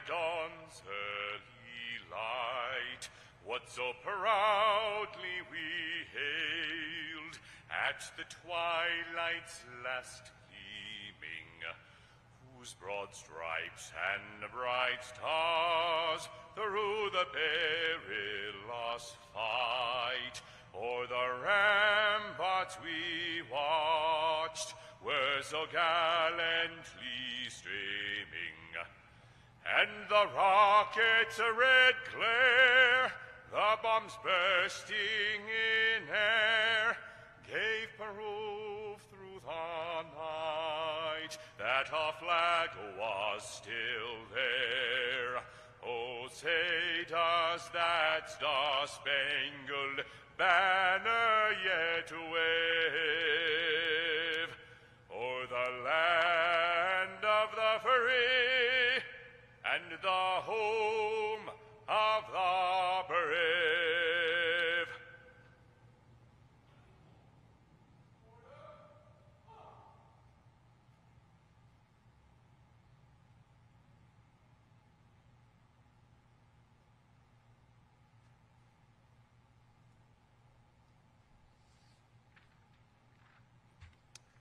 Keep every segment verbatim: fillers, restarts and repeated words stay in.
the dawn's early light, what so proudly we hailed at the twilight's last gleaming, whose broad stripes and bright stars through the perilous fight, o'er the ramparts we watched, were so gallantly streaming. And the rocket's red glare, the bombs bursting in air, gave proof through the night that our flag was still there. Oh, say does that star-spangled banner yet wave o'er the land of the free and the home of the brave.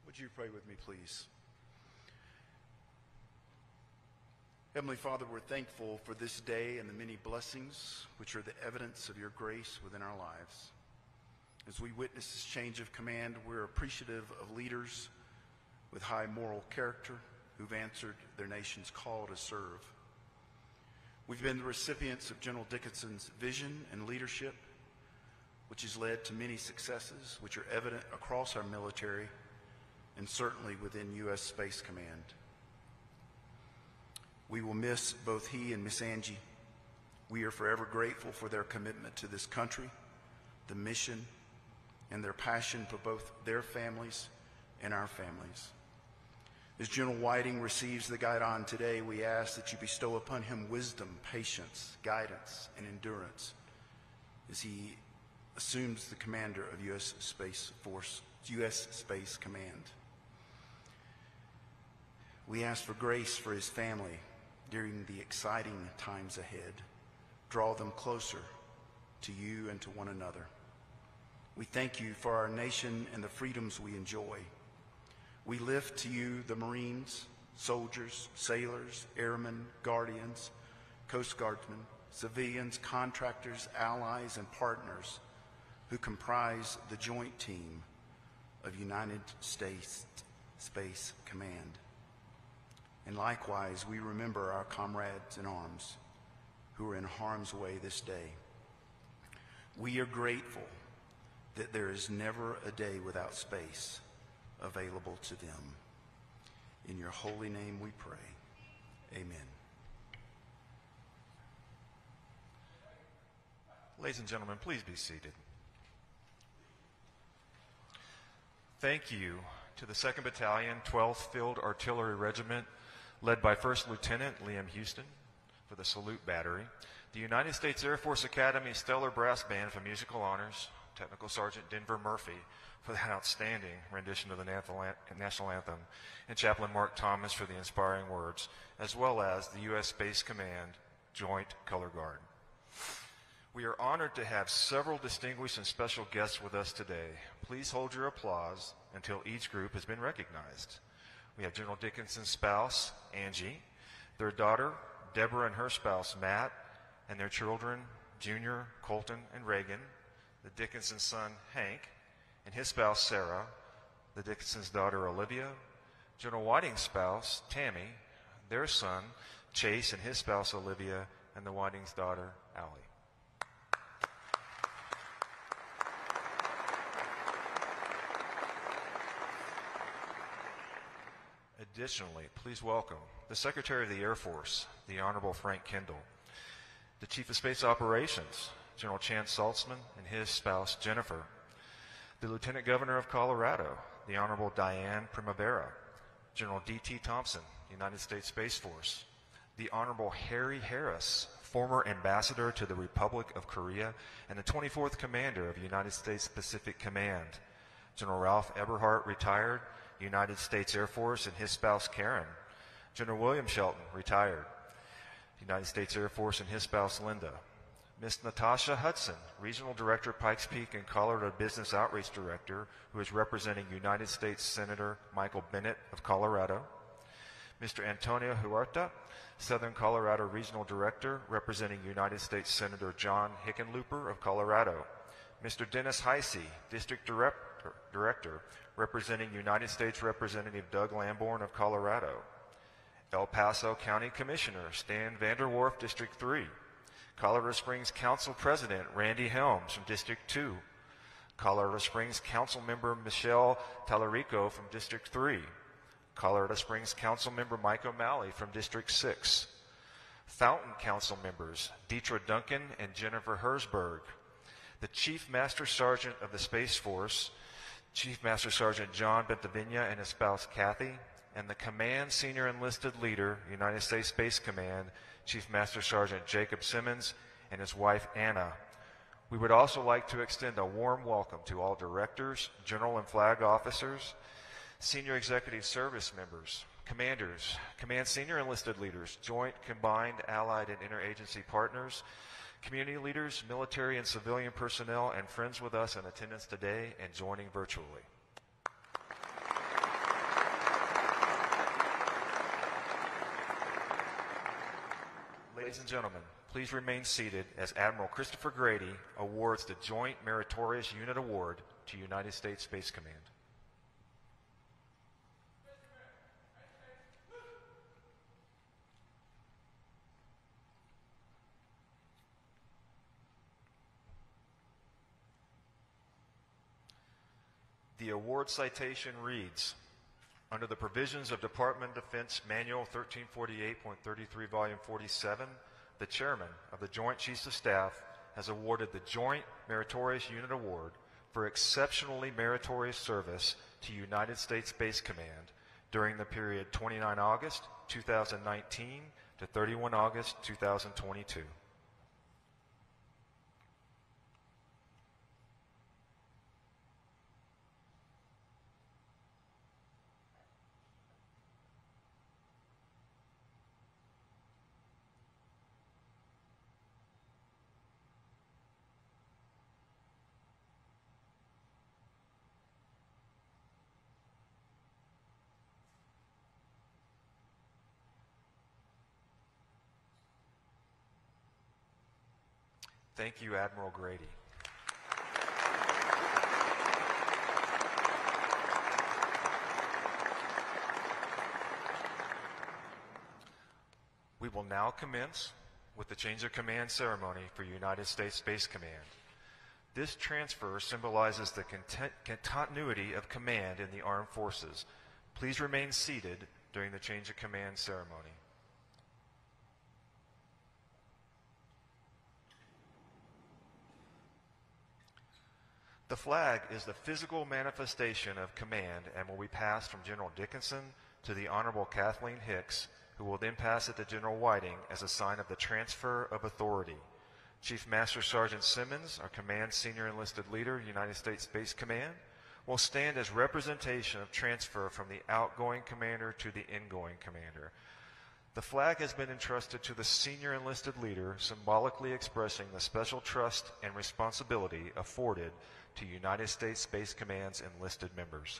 Would you pray with me, please? Heavenly Father, we're thankful for this day and the many blessings which are the evidence of your grace within our lives. As we witness this change of command, we're appreciative of leaders with high moral character who've answered their nation's call to serve. We've been the recipients of General Dickinson's vision and leadership, which has led to many successes which are evident across our military and certainly within U S Space Command. We will miss both he and Miss Angie. We are forever grateful for their commitment to this country, the mission, and their passion for both their families and our families. As General Whiting receives the guidon today, we ask that you bestow upon him wisdom, patience, guidance, and endurance as he assumes the commander of U S Space Force, U S Space Command. We ask for grace for his family during the exciting times ahead. Draw them closer to you and to one another. We thank you for our nation and the freedoms we enjoy. We lift to you the Marines, soldiers, sailors, airmen, guardians, Coast Guardsmen, civilians, contractors, allies, and partners who comprise the joint team of United States Space Command. And likewise, we remember our comrades in arms who are in harm's way this day. We are grateful that there is never a day without space available to them. In your holy name we pray. Amen. Ladies and gentlemen, please be seated. Thank you to the second Battalion, twelfth Field Artillery Regiment, led by First Lieutenant Liam Houston for the salute battery, the United States Air Force Academy Stellar Brass Band for musical honors, Technical Sergeant Denver Murphy for that outstanding rendition of the National Anthem, and Chaplain Mark Thomas for the inspiring words, as well as the U S Space Command Joint Color Guard. We are honored to have several distinguished and special guests with us today. Please hold your applause until each group has been recognized. We have General Dickinson's spouse, Angie, their daughter, Deborah, and her spouse, Matt, and their children, Junior, Colton, and Reagan, the Dickinson's son, Hank, and his spouse, Sarah, the Dickinson's daughter, Olivia, General Whiting's spouse, Tammy, their son, Chase, and his spouse, Olivia, and the Whiting's daughter, Allie. Additionally, please welcome the Secretary of the Air Force, the Honorable Frank Kendall, the Chief of Space Operations, General Chance Saltzman, and his spouse, Jennifer, the Lieutenant Governor of Colorado, the Honorable Diane Primavera, General D T Thompson, United States Space Force, the Honorable Harry Harris, former Ambassador to the Republic of Korea, and the twenty-fourth Commander of United States Pacific Command, General Ralph Eberhardt, retired, United States Air Force, and his spouse, Karen, General William Shelton, retired, United States Air Force, and his spouse, Linda. Miss Natasha Hudson, Regional Director, Pikes Peak and Colorado Business Outreach Director, who is representing United States Senator Michael Bennett of Colorado. Mister Antonio Huerta, Southern Colorado Regional Director, representing United States Senator John Hickenlooper of Colorado. Mister Dennis Heise, District Director, Director, representing United States Representative Doug Lamborn of Colorado. El Paso County Commissioner Stan Vanderwerf, District three. Colorado Springs Council President Randy Helms from District two. Colorado Springs Council Member Michelle Tallarico from District three. Colorado Springs Council Member Mike O'Malley from District six. Fountain Council Members Deetra Duncan and Jennifer Herzberg. The Chief Master Sergeant of the Space Force, Chief Master Sergeant John Bentivegna and his spouse Kathy, and the Command Senior Enlisted Leader, United States Space Command, Chief Master Sergeant Jacob Simmons and his wife Anna. We would also like to extend a warm welcome to all directors, general and flag officers, senior executive service members, commanders, command senior enlisted leaders, joint, combined, allied, and interagency partners, community leaders, military and civilian personnel, and friends with us in attendance today and joining virtually. Ladies and gentlemen, please remain seated as Admiral Christopher Grady awards the Joint Meritorious Unit Award to United States Space Command. The award citation reads, under the provisions of Department of Defense Manual thirteen forty-eight point thirty-three, Volume forty-seven, the Chairman of the Joint Chiefs of Staff has awarded the Joint Meritorious Unit Award for exceptionally meritorious service to United States Space Command during the period twenty-nine August two thousand nineteen to thirty-one August two thousand twenty-two. Thank you, Admiral Grady. We will now commence with the change of command ceremony for United States Space Command. This transfer symbolizes the continuity of command in the armed forces. Please remain seated during the change of command ceremony. The flag is the physical manifestation of command and will be passed from General Dickinson to the Honorable Kathleen Hicks, who will then pass it to General Whiting as a sign of the transfer of authority. Chief Master Sergeant Simmons, our Command Senior Enlisted Leader, United States Space Command, will stand as representation of transfer from the outgoing commander to the incoming commander. The flag has been entrusted to the senior enlisted leader, symbolically expressing the special trust and responsibility afforded to United States Space Command's enlisted members.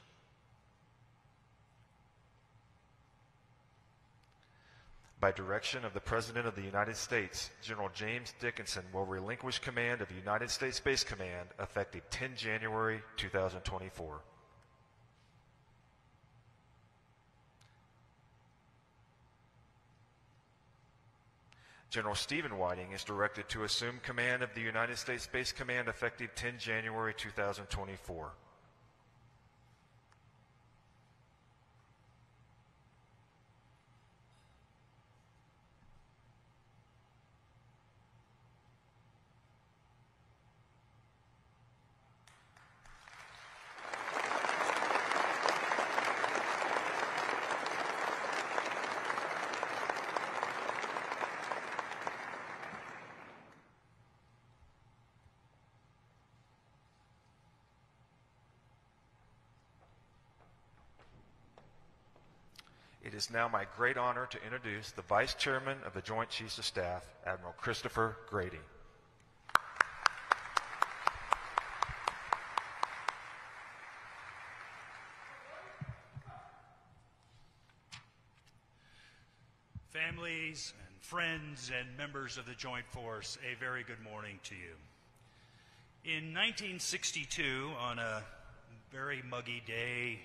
By direction of the President of the United States, General James Dickinson will relinquish command of United States Space Command effective ten January two thousand twenty-four. General Stephen Whiting is directed to assume command of the United States Space Command effective ten January two thousand twenty-four. It is now my great honor to introduce the Vice Chairman of the Joint Chiefs of Staff, Admiral Christopher Grady. Families and friends and members of the Joint Force, a very good morning to you. In nineteen sixty-two, on a very muggy day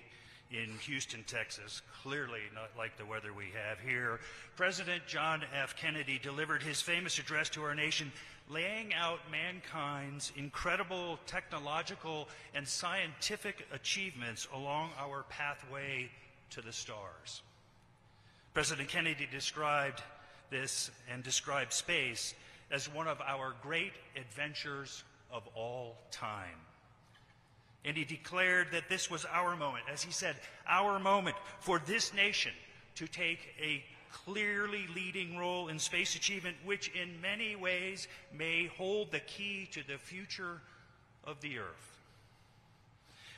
in Houston, Texas, clearly not like the weather we have here, President John F. Kennedy delivered his famous address to our nation, laying out mankind's incredible technological and scientific achievements along our pathway to the stars. President Kennedy described this and described space as one of our great adventures of all time. And he declared that this was our moment, as he said, our moment for this nation to take a clearly leading role in space achievement, which in many ways may hold the key to the future of the Earth.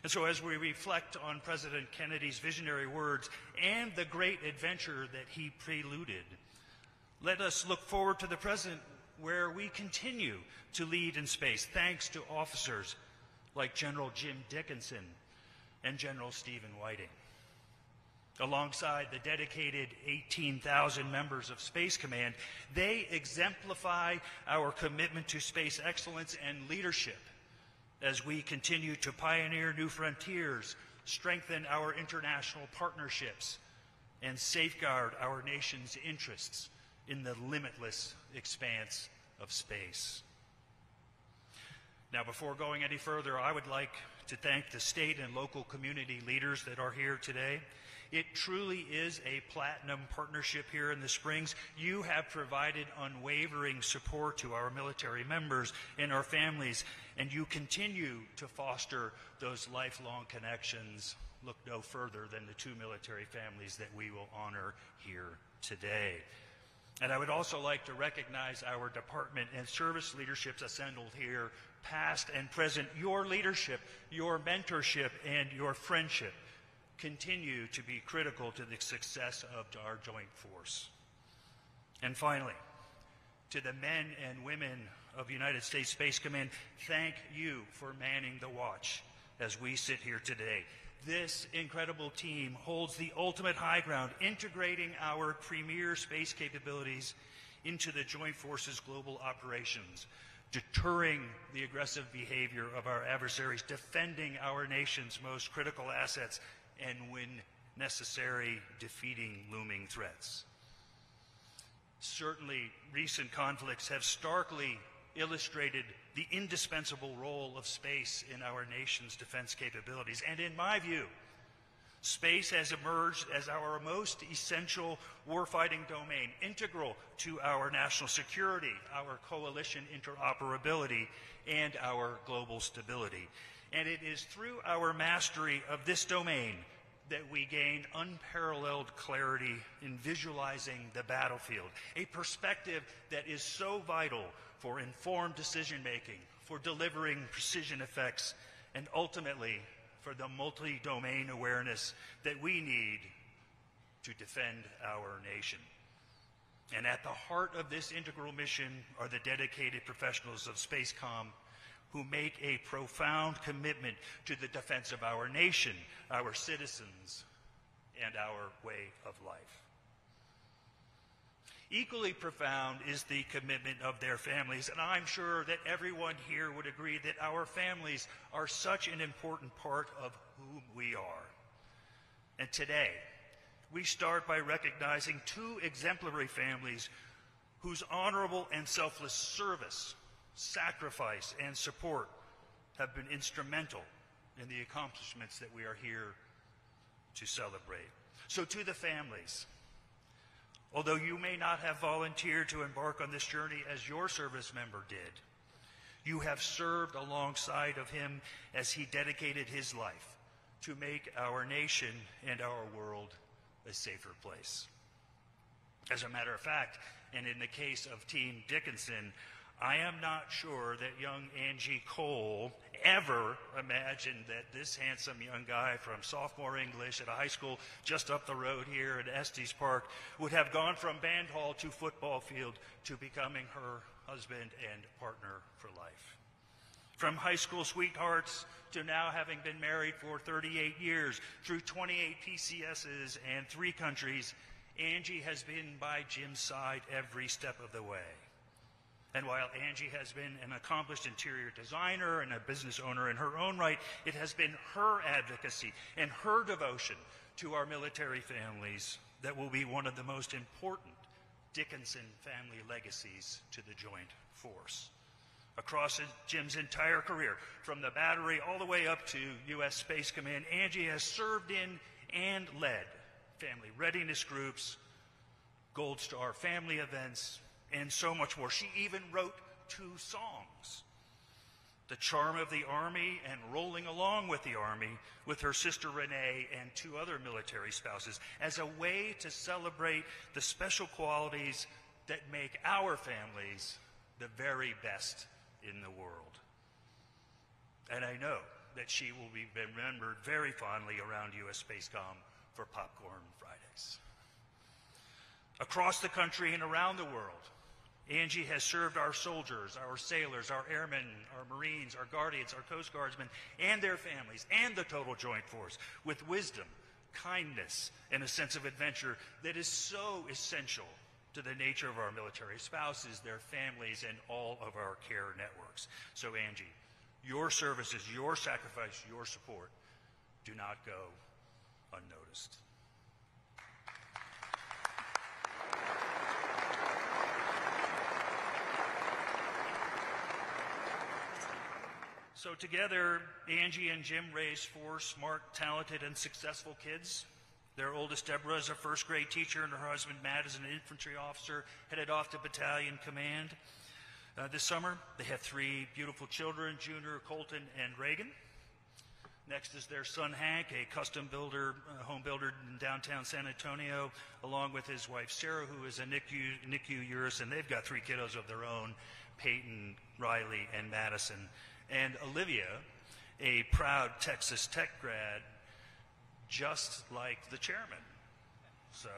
And so as we reflect on President Kennedy's visionary words and the great adventure that he preluded, let us look forward to the present, where we continue to lead in space, thanks to officers like General Jim Dickinson and General Stephen Whiting. Alongside the dedicated eighteen thousand members of Space Command, they exemplify our commitment to space excellence and leadership as we continue to pioneer new frontiers, strengthen our international partnerships, and safeguard our nation's interests in the limitless expanse of space. Now, before going any further, I would like to thank the state and local community leaders that are here today. It truly is a platinum partnership here in the Springs. You have provided unwavering support to our military members and our families, and you continue to foster those lifelong connections. Look no further than the two military families that we will honor here today. And I would also like to recognize our department and service leaderships assembled here, past and present. Your leadership, your mentorship, and your friendship continue to be critical to the success of our Joint Force. And finally, to the men and women of United States Space Command, thank you for manning the watch as we sit here today. This incredible team holds the ultimate high ground, integrating our premier space capabilities into the Joint Forces' global operations, deterring the aggressive behavior of our adversaries, defending our nation's most critical assets, and when necessary, defeating looming threats. Certainly, recent conflicts have starkly illustrated the indispensable role of space in our nation's defense capabilities. And in my view, space has emerged as our most essential warfighting domain, integral to our national security, our coalition interoperability, and our global stability. And it is through our mastery of this domain that we gained unparalleled clarity in visualizing the battlefield, a perspective that is so vital for informed decision-making, for delivering precision effects, and ultimately for the multi-domain awareness that we need to defend our nation. And at the heart of this integral mission are the dedicated professionals of SpaceCom, who make a profound commitment to the defense of our nation, our citizens, and our way of life. Equally profound is the commitment of their families, and I'm sure that everyone here would agree that our families are such an important part of who we are. And today, we start by recognizing two exemplary families whose honorable and selfless service, sacrifice, and support have been instrumental in the accomplishments that we are here to celebrate. So to the families, although you may not have volunteered to embark on this journey as your service member did, you have served alongside of him as he dedicated his life to make our nation and our world a safer place. As a matter of fact, and in the case of Team Dickinson, I am not sure that young Angie Cole ever imagined that this handsome young guy from sophomore English at a high school just up the road here at Estes Park would have gone from band hall to football field to becoming her husband and partner for life. From high school sweethearts to now having been married for thirty-eight years, through twenty-eight P C S's and three countries, Angie has been by Jim's side every step of the way. And while Angie has been an accomplished interior designer and a business owner in her own right, it has been her advocacy and her devotion to our military families that will be one of the most important Dickinson family legacies to the joint force. Across Jim's entire career, from the battery all the way up to U S Space Command, Angie has served in and led family readiness groups, Gold Star family events, and so much more. She even wrote two songs, The Charm of the Army and Rolling Along with the Army, with her sister Renee and two other military spouses, as a way to celebrate the special qualities that make our families the very best in the world. And I know that she will be remembered very fondly around U S Spacecom for Popcorn Fridays. Across the country and around the world, Angie has served our soldiers, our sailors, our airmen, our Marines, our Guardians, our Coast Guardsmen, and their families, and the total joint force, with wisdom, kindness, and a sense of adventure that is so essential to the nature of our military spouses, their families, and all of our care networks. So Angie, your services, your sacrifice, your support do not go unnoticed. So together, Angie and Jim raised four smart, talented, and successful kids. Their oldest, Deborah, is a first grade teacher, and her husband, Matt, is an infantry officer headed off to battalion command. Uh, this summer, they have three beautiful children, Junior, Colton, and Reagan. Next is their son, Hank, a custom builder, uh, home builder in downtown San Antonio, along with his wife, Sarah, who is a NICU, NICU nurse, and they've got three kiddos of their own, Peyton, Riley, and Madison. And Olivia, a proud Texas Tech grad, just like the chairman. So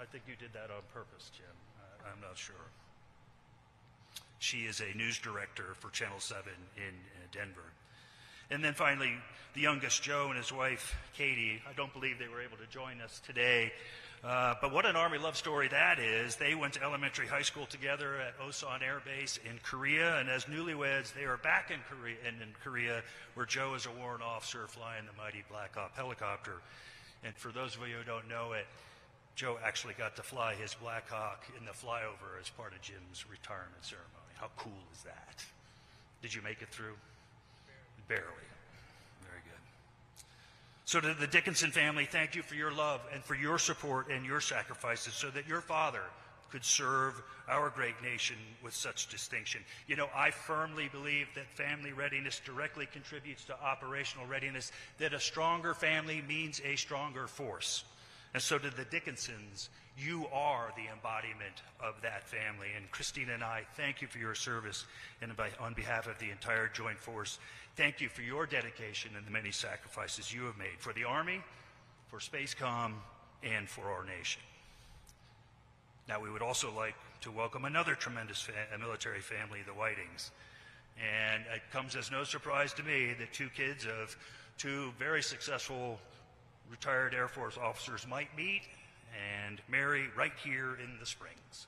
I think you did that on purpose, Jim. I, I'm not sure. She is a news director for Channel seven in uh, Denver. And then finally, the youngest, Joe, and his wife, Katie. I don't believe they were able to join us today. Uh, but what an Army love story that is. They went to elementary high school together at Osan Air Base in Korea, and as newlyweds, they are back in Korea, and in Korea, where Joe is a warrant officer flying the mighty Black Hawk helicopter. And for those of you who don't know it, Joe actually got to fly his Black Hawk in the flyover as part of Jim's retirement ceremony. How cool is that? Did you make it through? Barely. Barely. So to the Dickinson family, thank you for your love and for your support and your sacrifices so that your father could serve our great nation with such distinction. You know, I firmly believe that family readiness directly contributes to operational readiness, that a stronger family means a stronger force. And so to the Dickinsons, you are the embodiment of that family. And Christine and I thank you for your service, and by, on behalf of the entire Joint Force, thank you for your dedication and the many sacrifices you have made for the Army, for Spacecom, and for our nation. Now, we would also like to welcome another tremendous fa military family, the Whitings. And it comes as no surprise to me that two kids of two very successful retired Air Force officers might meet and marry right here in the Springs.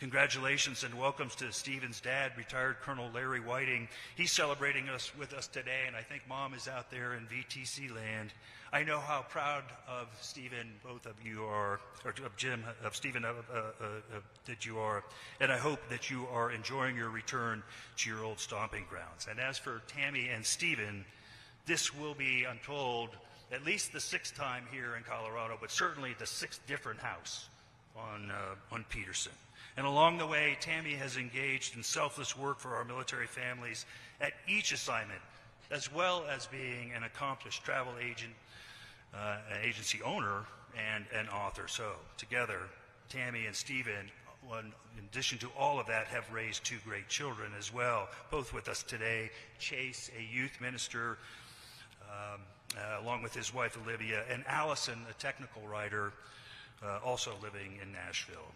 Congratulations and welcomes to Stephen's dad, retired Colonel Larry Whiting. He's celebrating us with us today, and I think Mom is out there in V T C land. I know how proud of Stephen both of you are, or of Jim, of Stephen, uh, uh, uh, that you are, and I hope that you are enjoying your return to your old stomping grounds. And as for Tammy and Stephen, this will be, I'm told, at least the sixth time here in Colorado, but certainly the sixth different house on, uh, on Peterson. And along the way, Tammy has engaged in selfless work for our military families at each assignment, as well as being an accomplished travel agent, uh, agency owner, and an author. So together, Tammy and Stephen one, in addition to all of that, have raised two great children as well, both with us today. Chase, a youth minister, um, uh, along with his wife, Olivia, and Allison, a technical writer, uh, also living in Nashville.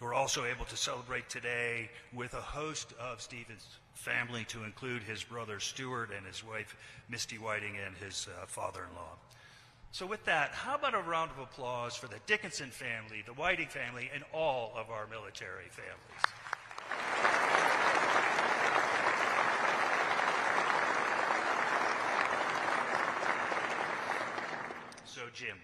We're also able to celebrate today with a host of Stephen's family, to include his brother Stuart and his wife Misty Whiting and his uh, father-in-law. So with that, how about a round of applause for the Dickinson family, the Whiting family, and all of our military families? So Jim,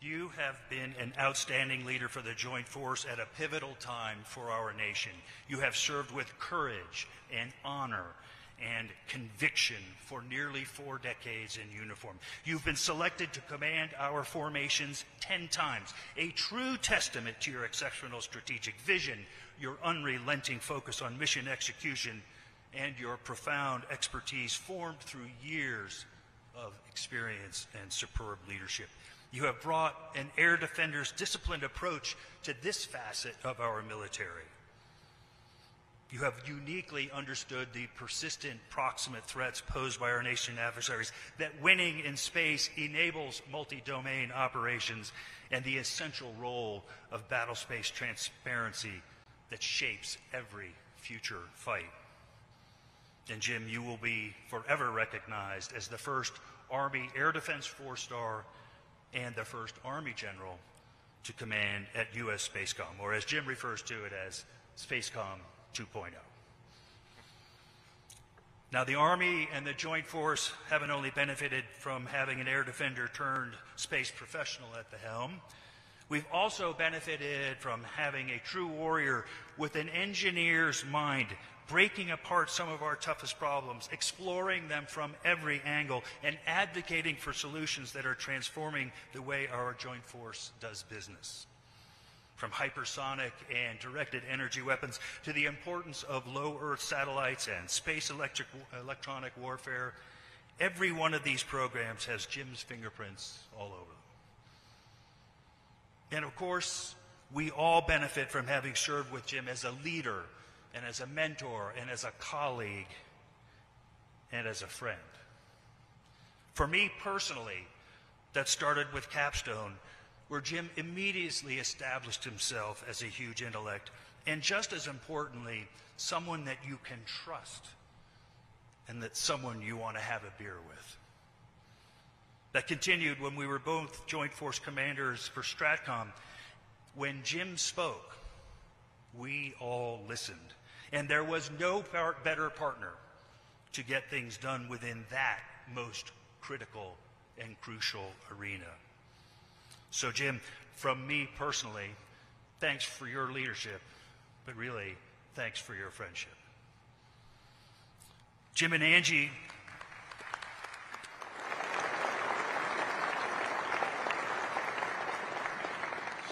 you have been an outstanding leader for the Joint Force at a pivotal time for our nation. You have served with courage and honor and conviction for nearly four decades in uniform. You've been selected to command our formations ten times, a true testament to your exceptional strategic vision, your unrelenting focus on mission execution, and your profound expertise formed through years of experience and superb leadership. You have brought an Air Defender's disciplined approach to this facet of our military. You have uniquely understood the persistent proximate threats posed by our nation adversaries, that winning in space enables multi-domain operations, and the essential role of battle space transparency that shapes every future fight. And Jim, you will be forever recognized as the first Army Air Defense four-star and the first Army general to command at U S Spacecom, or as Jim refers to it as Spacecom two point oh. Now, the Army and the Joint Force haven't only benefited from having an air defender turned space professional at the helm, we've also benefited from having a true warrior with an engineer's mind, breaking apart some of our toughest problems, exploring them from every angle, and advocating for solutions that are transforming the way our Joint Force does business. From hypersonic and directed energy weapons to the importance of low Earth satellites and space electric, electronic warfare, every one of these programs has Jim's fingerprints all over them. And of course, we all benefit from having served with Jim as a leader, and as a mentor, and as a colleague, and as a friend. For me personally, that started with Capstone, where Jim immediately established himself as a huge intellect, and just as importantly, someone that you can trust, and that's someone you want to have a beer with. That continued when we were both Joint Force commanders for STRATCOM. When Jim spoke, we all listened. And there was no par- better partner to get things done within that most critical and crucial arena. So Jim, from me personally, thanks for your leadership, but really, thanks for your friendship. Jim and Angie,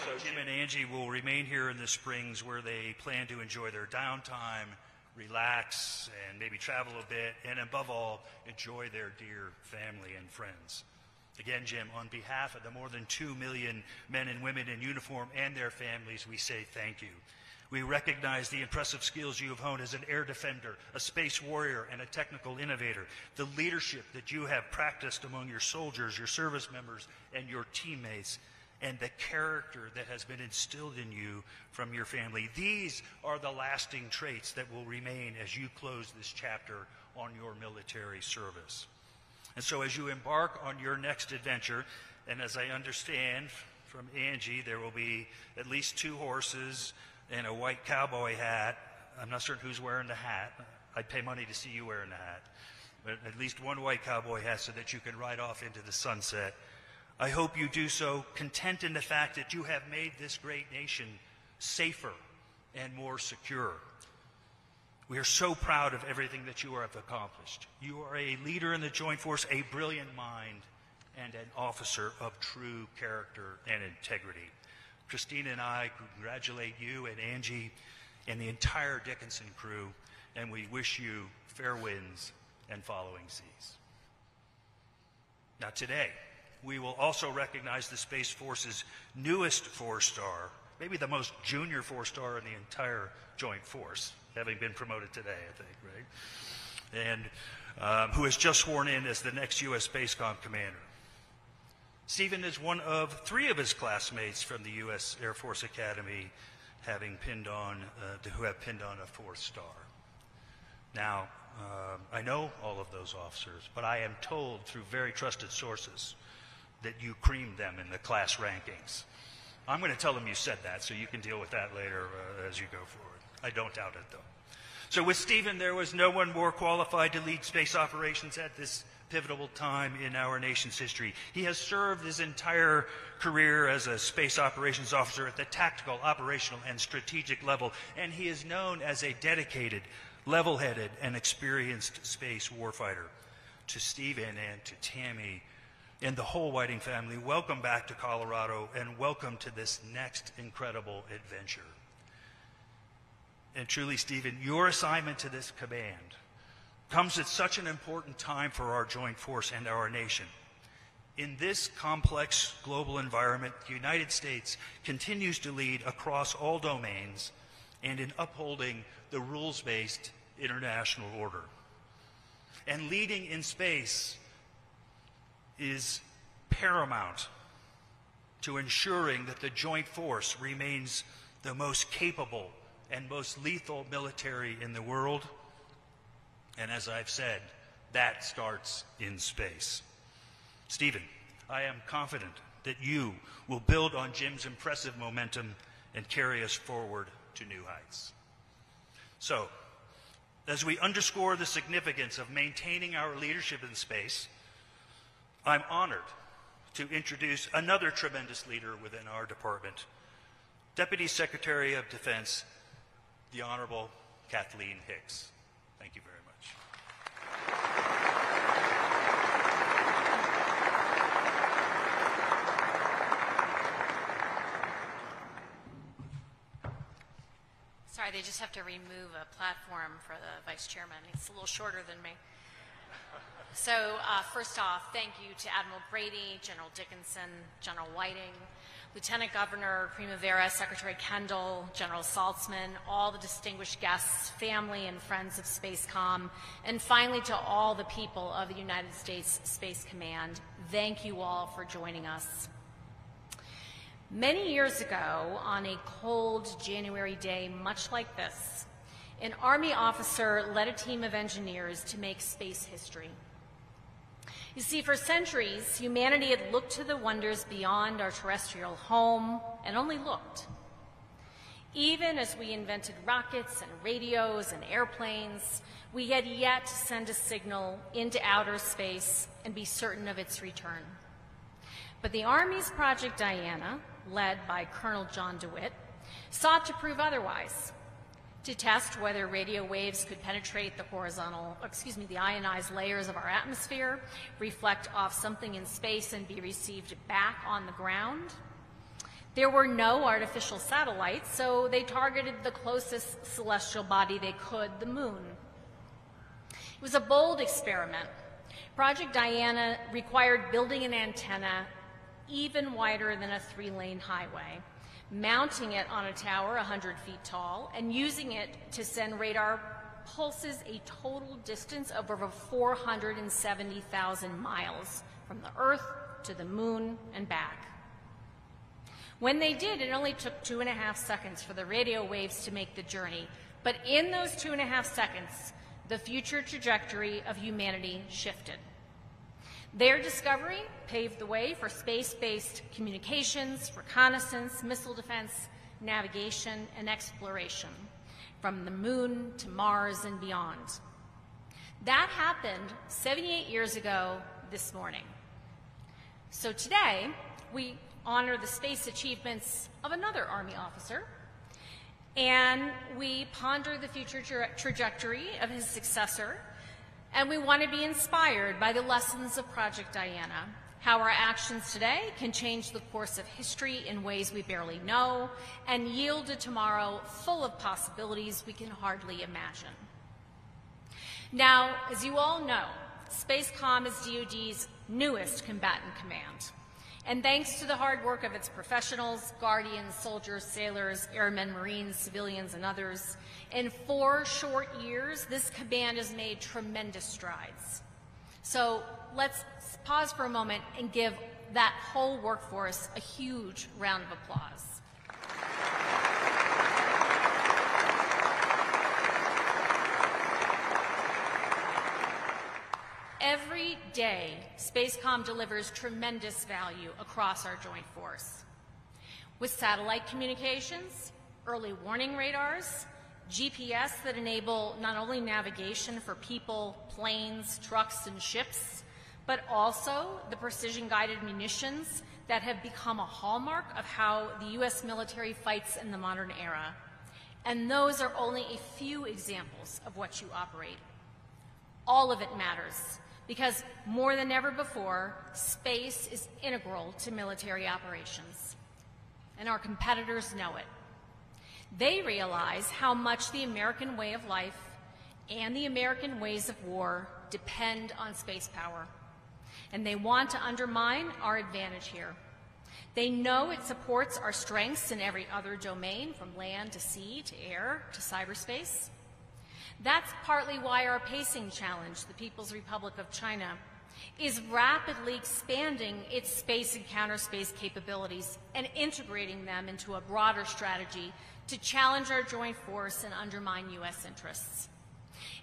So Jim and Angie will remain here in the Springs, where they plan to enjoy their downtime, relax, and maybe travel a bit, and above all, enjoy their dear family and friends. Again, Jim, on behalf of the more than two million men and women in uniform and their families, we say thank you. We recognize the impressive skills you have honed as an air defender, a space warrior, and a technical innovator, the leadership that you have practiced among your soldiers, your service members, and your teammates, and the character that has been instilled in you from your family. These are the lasting traits that will remain as you close this chapter on your military service. And so as you embark on your next adventure, and as I understand from Angie, there will be at least two horses and a white cowboy hat. I'm not certain who's wearing the hat. I'd pay money to see you wearing the hat. But at least one white cowboy hat so that you can ride off into the sunset. I hope you do so content in the fact that you have made this great nation safer and more secure. We are so proud of everything that you have accomplished. You are a leader in the Joint Force, a brilliant mind, and an officer of true character and integrity. Christina and I congratulate you and Angie and the entire Dickinson crew, and we wish you fair winds and following seas. Now today, we will also recognize the Space Force's newest four-star, maybe the most junior four-star in the entire Joint Force, having been promoted today, I think, right? And um, who has just sworn in as the next U S BASECOM commander. Stephen is one of three of his classmates from the U S Air Force Academy having pinned on, uh, who have pinned on a four-star. Now, uh, I know all of those officers, but I am told through very trusted sources that you creamed them in the class rankings. I'm going to tell them you said that, so you can deal with that later uh, as you go forward. I don't doubt it, though. So with Stephen, there was no one more qualified to lead space operations at this pivotal time in our nation's history. He has served his entire career as a space operations officer at the tactical, operational, and strategic level, and he is known as a dedicated, level-headed, and experienced space warfighter. To Stephen and to Tammy and the whole Whiting family, welcome back to Colorado and welcome to this next incredible adventure. And truly, Stephen, your assignment to this command comes at such an important time for our Joint Force and our nation. In this complex global environment, the United States continues to lead across all domains and in upholding the rules-based international order. And leading in space is paramount to ensuring that the Joint Force remains the most capable and most lethal military in the world. And as I've said, that starts in space. Stephen, I am confident that you will build on Jim's impressive momentum and carry us forward to new heights. So, as we underscore the significance of maintaining our leadership in space, I'm honored to introduce another tremendous leader within our department, Deputy Secretary of Defense, the Honorable Kathleen Hicks. Thank you very much. Sorry, they just have to remove a platform for the vice chairman. It's a little shorter than me. So uh, first off, thank you to Admiral Grady, General Dickinson, General Whiting, Lieutenant Governor Primavera, Secretary Kendall, General Saltzman, all the distinguished guests, family and friends of SpaceCom, and finally to all the people of the United States Space Command. Thank you all for joining us. Many years ago, on a cold January day much like this, an Army officer led a team of engineers to make space history. You see, for centuries, humanity had looked to the wonders beyond our terrestrial home and only looked. Even as we invented rockets and radios and airplanes, we had yet to send a signal into outer space and be certain of its return. But the Army's Project Diana, led by Colonel John DeWitt, sought to prove otherwise. To test whether radio waves could penetrate the horizontal, excuse me, the ionized layers of our atmosphere, reflect off something in space and be received back on the ground. There were no artificial satellites, so they targeted the closest celestial body they could, the moon. It was a bold experiment. Project Diana required building an antenna even wider than a three-lane highway, mounting it on a tower one hundred feet tall, and using it to send radar pulses a total distance of over four hundred seventy thousand miles from the Earth to the Moon and back. When they did, it only took two and a half seconds for the radio waves to make the journey, but in those two and a half seconds, the future trajectory of humanity shifted. Their discovery paved the way for space-based communications, reconnaissance, missile defense, navigation, and exploration, from the moon to Mars and beyond. That happened seventy-eight years ago this morning. So today, we honor the space achievements of another Army officer, and we ponder the future tra- trajectory of his successor, and we want to be inspired by the lessons of Project Diana, how our actions today can change the course of history in ways we barely know, and yield a tomorrow full of possibilities we can hardly imagine. Now, as you all know, SpaceCom is DoD's newest combatant command. And thanks to the hard work of its professionals, guardians, soldiers, sailors, airmen, Marines, civilians, and others, in four short years, this command has made tremendous strides. So let's pause for a moment and give that whole workforce a huge round of applause. Every day, SpaceCom delivers tremendous value across our joint force. With satellite communications, early warning radars, G P S that enable not only navigation for people, planes, trucks, and ships, but also the precision-guided munitions that have become a hallmark of how the U S military fights in the modern era. And those are only a few examples of what you operate. All of it matters, because more than ever before, space is integral to military operations. And our competitors know it. They realize how much the American way of life and the American ways of war depend on space power. And they want to undermine our advantage here. They know it supports our strengths in every other domain, from land to sea to air to cyberspace. That's partly why our pacing challenge, the People's Republic of China, is rapidly expanding its space and counter-space capabilities and integrating them into a broader strategy to challenge our joint force and undermine U S interests.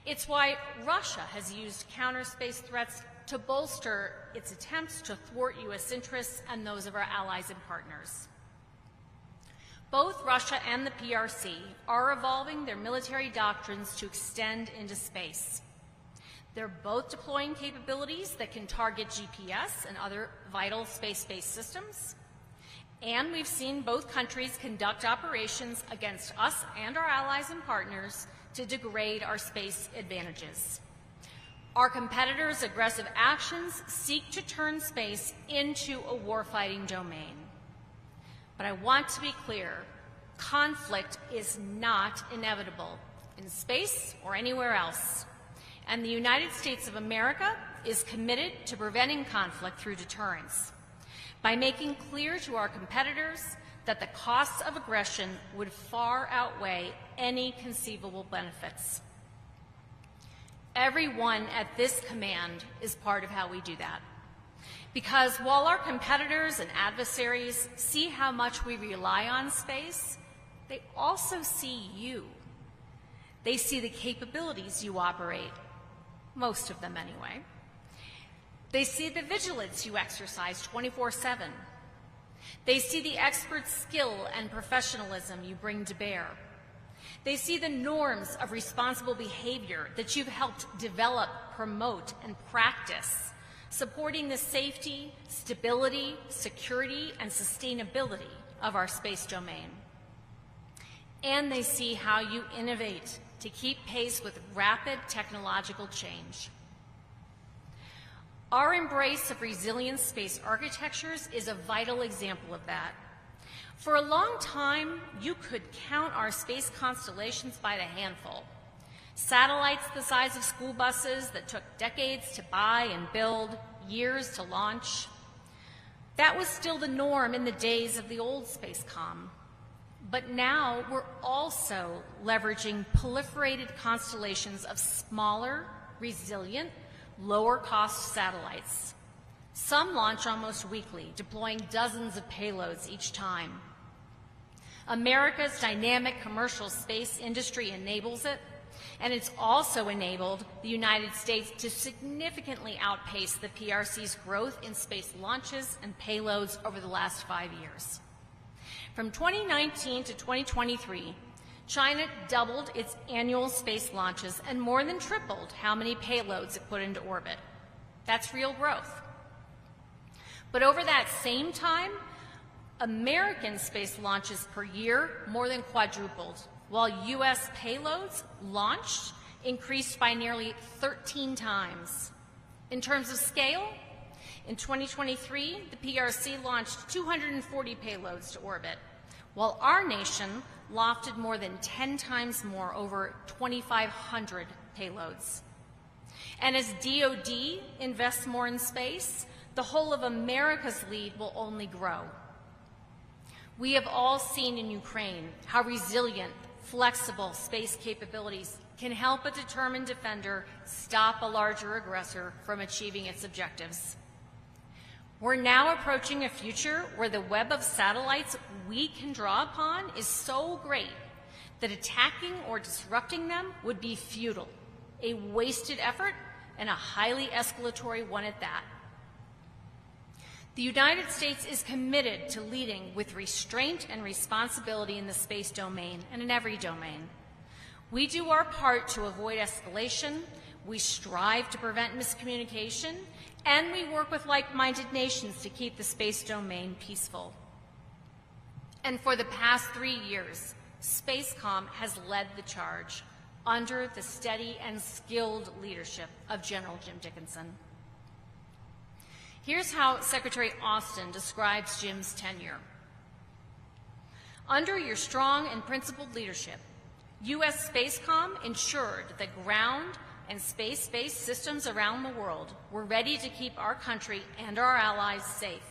It's why Russia has used counter-space threats to bolster its attempts to thwart U S interests and those of our allies and partners. Both Russia and the P R C are evolving their military doctrines to extend into space. They're both deploying capabilities that can target G P S and other vital space-based systems. And we've seen both countries conduct operations against us and our allies and partners to degrade our space advantages. Our competitors' aggressive actions seek to turn space into a warfighting domain. But I want to be clear, conflict is not inevitable in space or anywhere else. And the United States of America is committed to preventing conflict through deterrence by making clear to our competitors that the costs of aggression would far outweigh any conceivable benefits. Everyone at this command is part of how we do that. Because while our competitors and adversaries see how much we rely on space, they also see you. They see the capabilities you operate, most of them anyway. They see the vigilance you exercise twenty-four seven. They see the expert skill and professionalism you bring to bear. They see the norms of responsible behavior that you've helped develop, promote, and practice, supporting the safety, stability, security, and sustainability of our space domain. And they see how you innovate to keep pace with rapid technological change. Our embrace of resilient space architectures is a vital example of that. For a long time, you could count our space constellations by the handful. Satellites the size of school buses that took decades to buy and build, years to launch. That was still the norm in the days of the old SpaceCom. But now we're also leveraging proliferated constellations of smaller, resilient, lower-cost satellites. Some launch almost weekly, deploying dozens of payloads each time. America's dynamic commercial space industry enables it. And it's also enabled the United States to significantly outpace the P R C's growth in space launches and payloads over the last five years. From twenty nineteen to twenty twenty-three, China doubled its annual space launches and more than tripled how many payloads it put into orbit. That's real growth. But over that same time, American space launches per year more than quadrupled, while U S payloads launched increased by nearly thirteen times. In terms of scale, in twenty twenty-three, the P R C launched two hundred forty payloads to orbit, while our nation lofted more than ten times more, over twenty-five hundred payloads. And as D O D invests more in space, the whole of America's lead will only grow. We have all seen in Ukraine how resilient, flexible space capabilities can help a determined defender stop a larger aggressor from achieving its objectives. We're now approaching a future where the web of satellites we can draw upon is so great that attacking or disrupting them would be futile, a wasted effort, and a highly escalatory one at that. The United States is committed to leading with restraint and responsibility in the space domain and in every domain. We do our part to avoid escalation, we strive to prevent miscommunication, and we work with like-minded nations to keep the space domain peaceful. And for the past three years, Spacecom has led the charge under the steady and skilled leadership of General Jim Dickinson. Here's how Secretary Austin describes Jim's tenure. Under your strong and principled leadership, U S Spacecom ensured that ground and space-based systems around the world were ready to keep our country and our allies safe.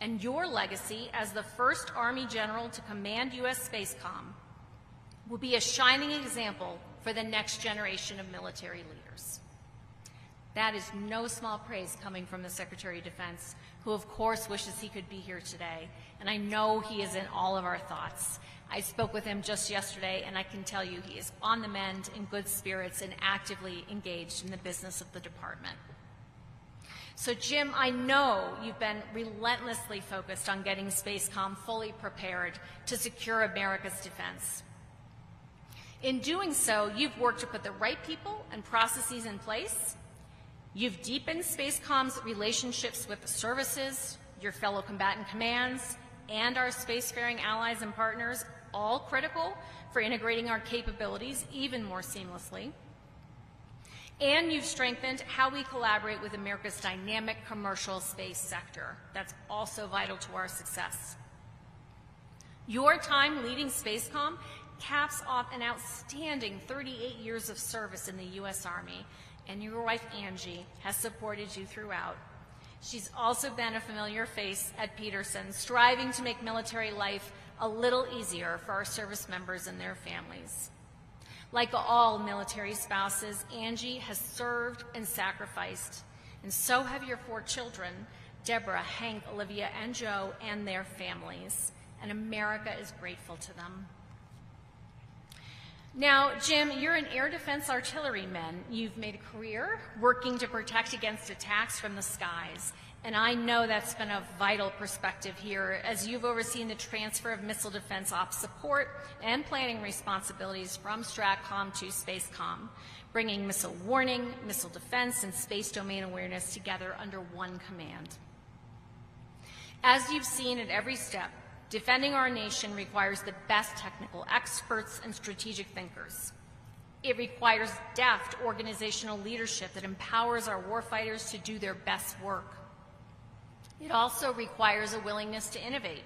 And your legacy as the first Army General to command U S Spacecom will be a shining example for the next generation of military leaders. That is no small praise coming from the Secretary of Defense, who of course wishes he could be here today, and I know he is in all of our thoughts. I spoke with him just yesterday, and I can tell you he is on the mend, in good spirits, and actively engaged in the business of the department. So Jim, I know you've been relentlessly focused on getting Spacecom fully prepared to secure America's defense. In doing so, you've worked to put the right people and processes in place. You've deepened Spacecom's relationships with the services, your fellow combatant commands, and our spacefaring allies and partners, all critical for integrating our capabilities even more seamlessly. And you've strengthened how we collaborate with America's dynamic commercial space sector. That's also vital to our success. Your time leading Spacecom caps off an outstanding thirty-eight years of service in the U S Army, and your wife Angie has supported you throughout. She's also been a familiar face at Peterson, striving to make military life a little easier for our service members and their families. Like all military spouses, Angie has served and sacrificed, and so have your four children, Deborah, Hank, Olivia, and Joe, and their families, and America is grateful to them. Now, Jim, you're an air defense artilleryman. You've made a career working to protect against attacks from the skies, and I know that's been a vital perspective here as you've overseen the transfer of missile defense ops support and planning responsibilities from STRATCOM to Spacecom, bringing missile warning, missile defense, and space domain awareness together under one command. As you've seen at every step, defending our nation requires the best technical experts and strategic thinkers. It requires deft organizational leadership that empowers our warfighters to do their best work. It also requires a willingness to innovate,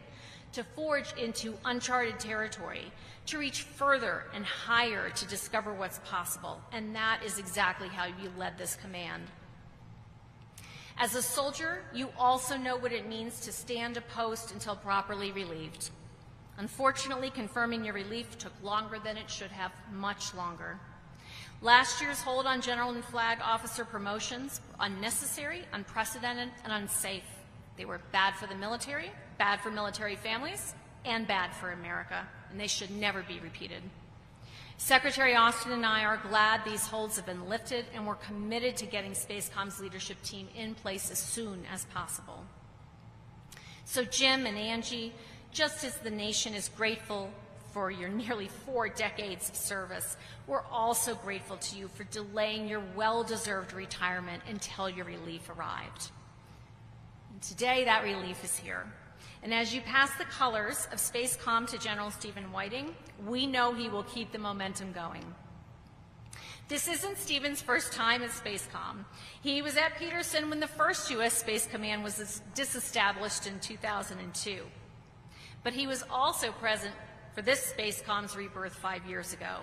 to forge into uncharted territory, to reach further and higher to discover what's possible, and that is exactly how you led this command. As a soldier, you also know what it means to stand a post until properly relieved. Unfortunately, confirming your relief took longer than it should have, much longer. Last year's hold on general and flag officer promotions were unnecessary, unprecedented, and unsafe. They were bad for the military, bad for military families, and bad for America, and they should never be repeated. Secretary Austin and I are glad these holds have been lifted, and we're committed to getting Spacecom's leadership team in place as soon as possible. So Jim and Angie, just as the nation is grateful for your nearly four decades of service, we're also grateful to you for delaying your well-deserved retirement until your relief arrived. And today, that relief is here. And as you pass the colors of Spacecom to General Stephen Whiting, we know he will keep the momentum going. This isn't Stephen's first time at Spacecom. He was at Peterson when the first U S Space Command was disestablished in two thousand two. But he was also present for this Spacecom's rebirth five years ago.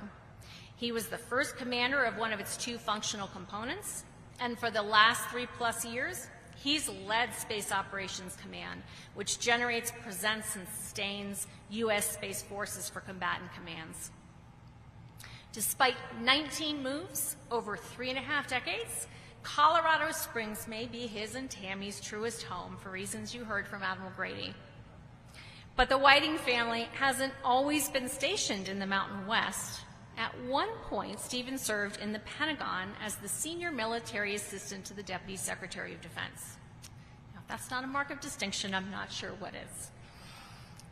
He was the first commander of one of its two functional components, and for the last three plus years, He's led Space Operations Command, which generates, presents, and sustains U S Space Forces for combatant commands. Despite nineteen moves over three and a half decades, Colorado Springs may be his and Tammy's truest home for reasons you heard from Admiral Grady. But the Whiting family hasn't always been stationed in the Mountain West. At one point, Stephen served in the Pentagon as the senior military assistant to the Deputy Secretary of Defense. Now, if that's not a mark of distinction, I'm not sure what is.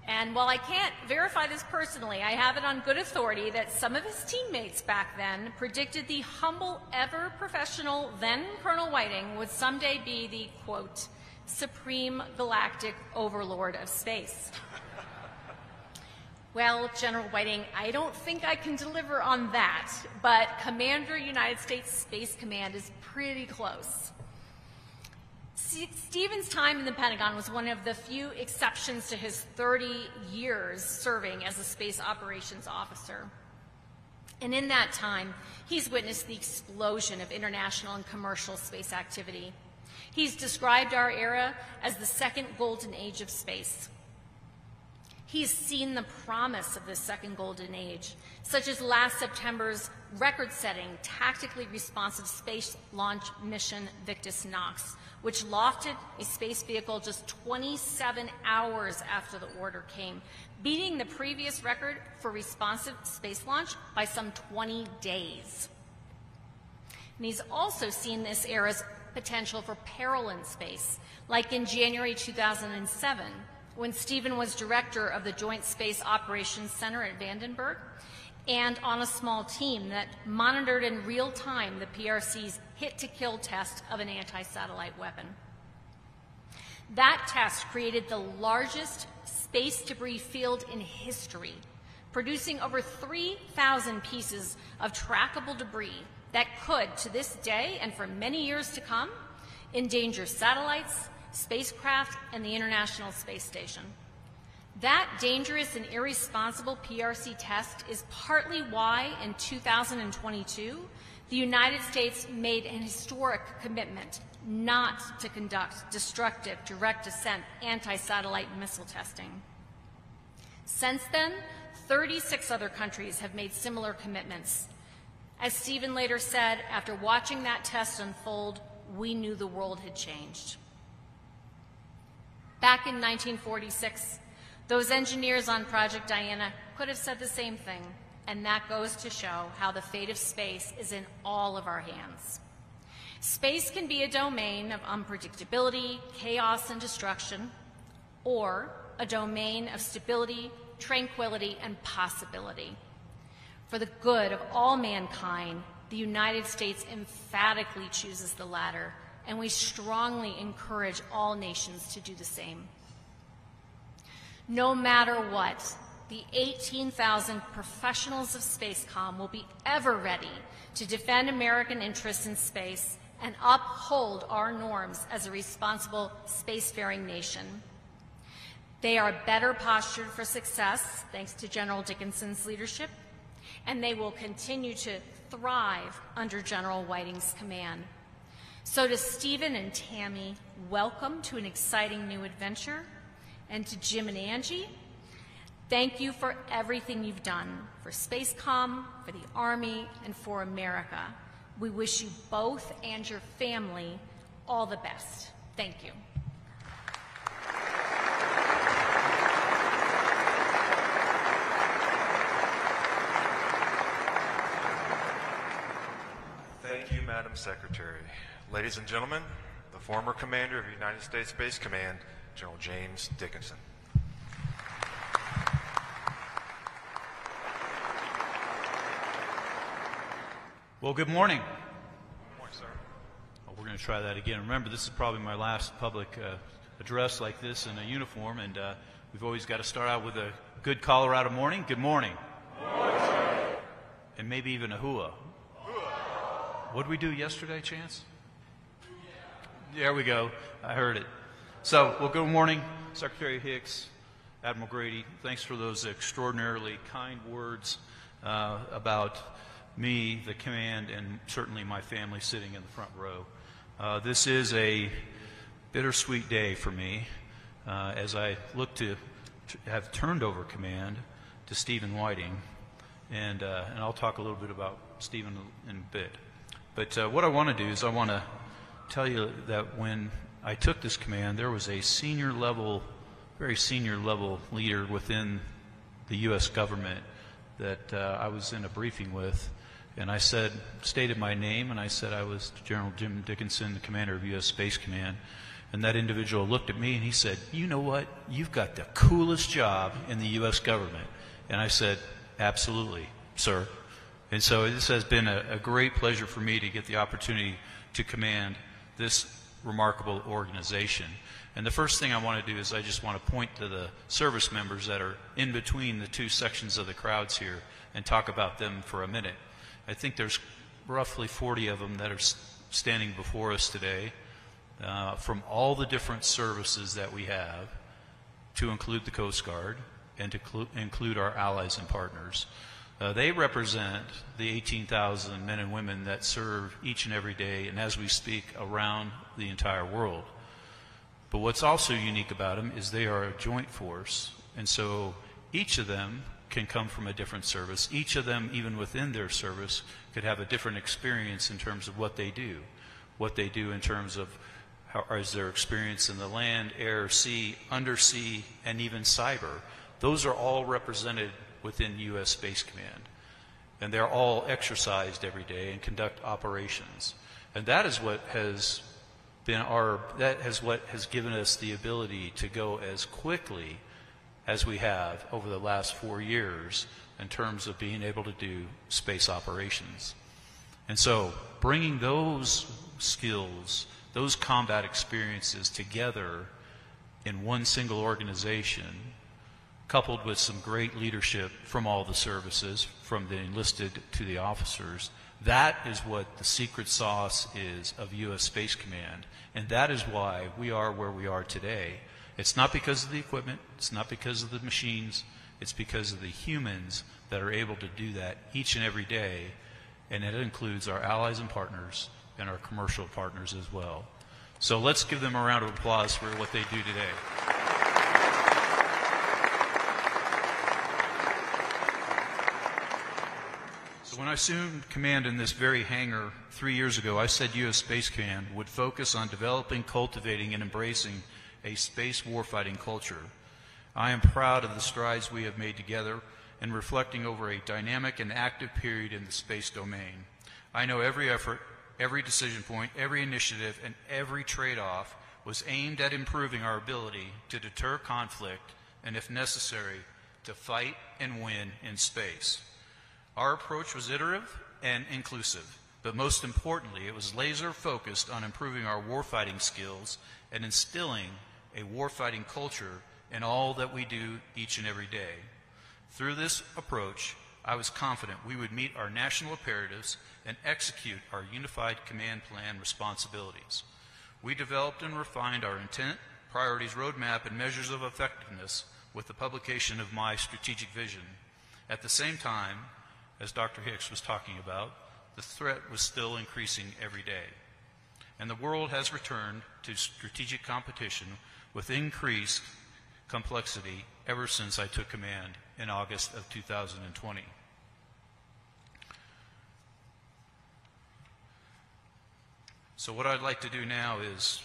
And while I can't verify this personally, I have it on good authority that some of his teammates back then predicted the humble, ever professional then Colonel Whiting would someday be the, quote, supreme galactic overlord of space. Well, General Whiting, I don't think I can deliver on that, but Commander United States Space Command is pretty close. Stephen's time in the Pentagon was one of the few exceptions to his thirty years serving as a space operations officer. And in that time, he's witnessed the explosion of international and commercial space activity. He's described our era as the second golden age of space. He's seen the promise of this second golden age, such as last September's record-setting, tactically responsive space launch mission Victus Nox, which lofted a space vehicle just twenty-seven hours after the order came, beating the previous record for responsive space launch by some twenty days. And he's also seen this era's potential for peril in space, like in January two thousand seven, when Stephen was director of the Joint Space Operations Center at Vandenberg, and on a small team that monitored in real time the P R C's hit-to-kill test of an anti-satellite weapon. That test created the largest space debris field in history, producing over three thousand pieces of trackable debris that could, to this day and for many years to come, endanger satellites, spacecraft, and the International Space Station. That dangerous and irresponsible P R C test is partly why, in two thousand twenty-two, the United States made an historic commitment not to conduct destructive direct descent anti-satellite missile testing. Since then, thirty-six other countries have made similar commitments. As Stephen later said, after watching that test unfold, we knew the world had changed. Back in nineteen forty-six, those engineers on Project Diana could have said the same thing, and that goes to show how the fate of space is in all of our hands. Space can be a domain of unpredictability, chaos, and destruction, or a domain of stability, tranquility, and possibility. For the good of all mankind, the United States emphatically chooses the latter, and we strongly encourage all nations to do the same. No matter what, the eighteen thousand professionals of SpaceCom will be ever ready to defend American interests in space and uphold our norms as a responsible spacefaring nation. They are better postured for success thanks to General Dickinson's leadership, and they will continue to thrive under General Whiting's command. So to Stephen and Tammy, welcome to an exciting new adventure. And to Jim and Angie, thank you for everything you've done for SpaceCom, for the Army, and for America. We wish you both and your family all the best. Thank you. Thank you, Madam Secretary. Ladies and gentlemen, the former commander of the United States Space Command, General James Dickinson. Well, good morning. Good morning, sir. Oh, we're going to try that again. Remember, this is probably my last public uh, address like this in a uniform, and uh, we've always got to start out with a good Colorado morning. Good morning. Good morning, sir. And maybe even a hua. What did we do yesterday, Chance? Yeah. There we go. I heard it. So, well, good morning, Secretary Hicks, Admiral Grady. Thanks for those extraordinarily kind words uh, about me, the command, and certainly my family sitting in the front row. Uh, this is a bittersweet day for me uh, as I look to t have turned over command to Stephen Whiting, and, uh, and I'll talk a little bit about Stephen in a bit. But uh, what I want to do is I want to tell you that when I took this command, there was a senior level, very senior level leader within the U S government that uh, I was in a briefing with, and I said, stated my name, and I said I was General Jim Dickinson, the commander of U S Space Command. And that individual looked at me and he said, you know what, you've got the coolest job in the U S government. And I said, absolutely, sir. And so this has been a, a great pleasure for me to get the opportunity to command this remarkable organization. And the first thing I want to do is I just want to point to the service members that are in between the two sections of the crowds here and talk about them for a minute. I think there's roughly forty of them that are standing before us today uh, from all the different services that we have, to include the Coast Guard and to include our allies and partners. Uh, they represent the eighteen thousand men and women that serve each and every day, and as we speak, around the entire world. But what's also unique about them is they are a joint force, and so each of them can come from a different service. Each of them, even within their service, could have a different experience in terms of what they do, what they do in terms of how is their experience in the land, air, sea, undersea, and even cyber. Those are all represented within U S Space Command, and they're all exercised every day and conduct operations. And that is what has been our, that has what has given us the ability to go as quickly as we have over the last four years in terms of being able to do space operations. And so bringing those skills, those combat experiences together in one single organization, coupled with some great leadership from all the services, from the enlisted to the officers, that is what the secret sauce is of U S Space Command. And that is why we are where we are today. It's not because of the equipment, it's not because of the machines, it's because of the humans that are able to do that each and every day, and it includes our allies and partners and our commercial partners as well. So let's give them a round of applause for what they do today. So when I assumed command in this very hangar three years ago, I said U S Space Command would focus on developing, cultivating, and embracing a space warfighting culture. I am proud of the strides we have made together in reflecting over a dynamic and active period in the space domain. I know every effort, every decision point, every initiative, and every trade-off was aimed at improving our ability to deter conflict and, if necessary, to fight and win in space. Our approach was iterative and inclusive, but most importantly, it was laser-focused on improving our warfighting skills and instilling a warfighting culture in all that we do each and every day. Through this approach, I was confident we would meet our national imperatives and execute our unified command plan responsibilities. We developed and refined our intent, priorities, roadmap, and measures of effectiveness with the publication of my strategic vision. At the same time, as Doctor Hicks was talking about, the threat was still increasing every day. And the world has returned to strategic competition with increased complexity ever since I took command in August of two thousand twenty. So what I'd like to do now is,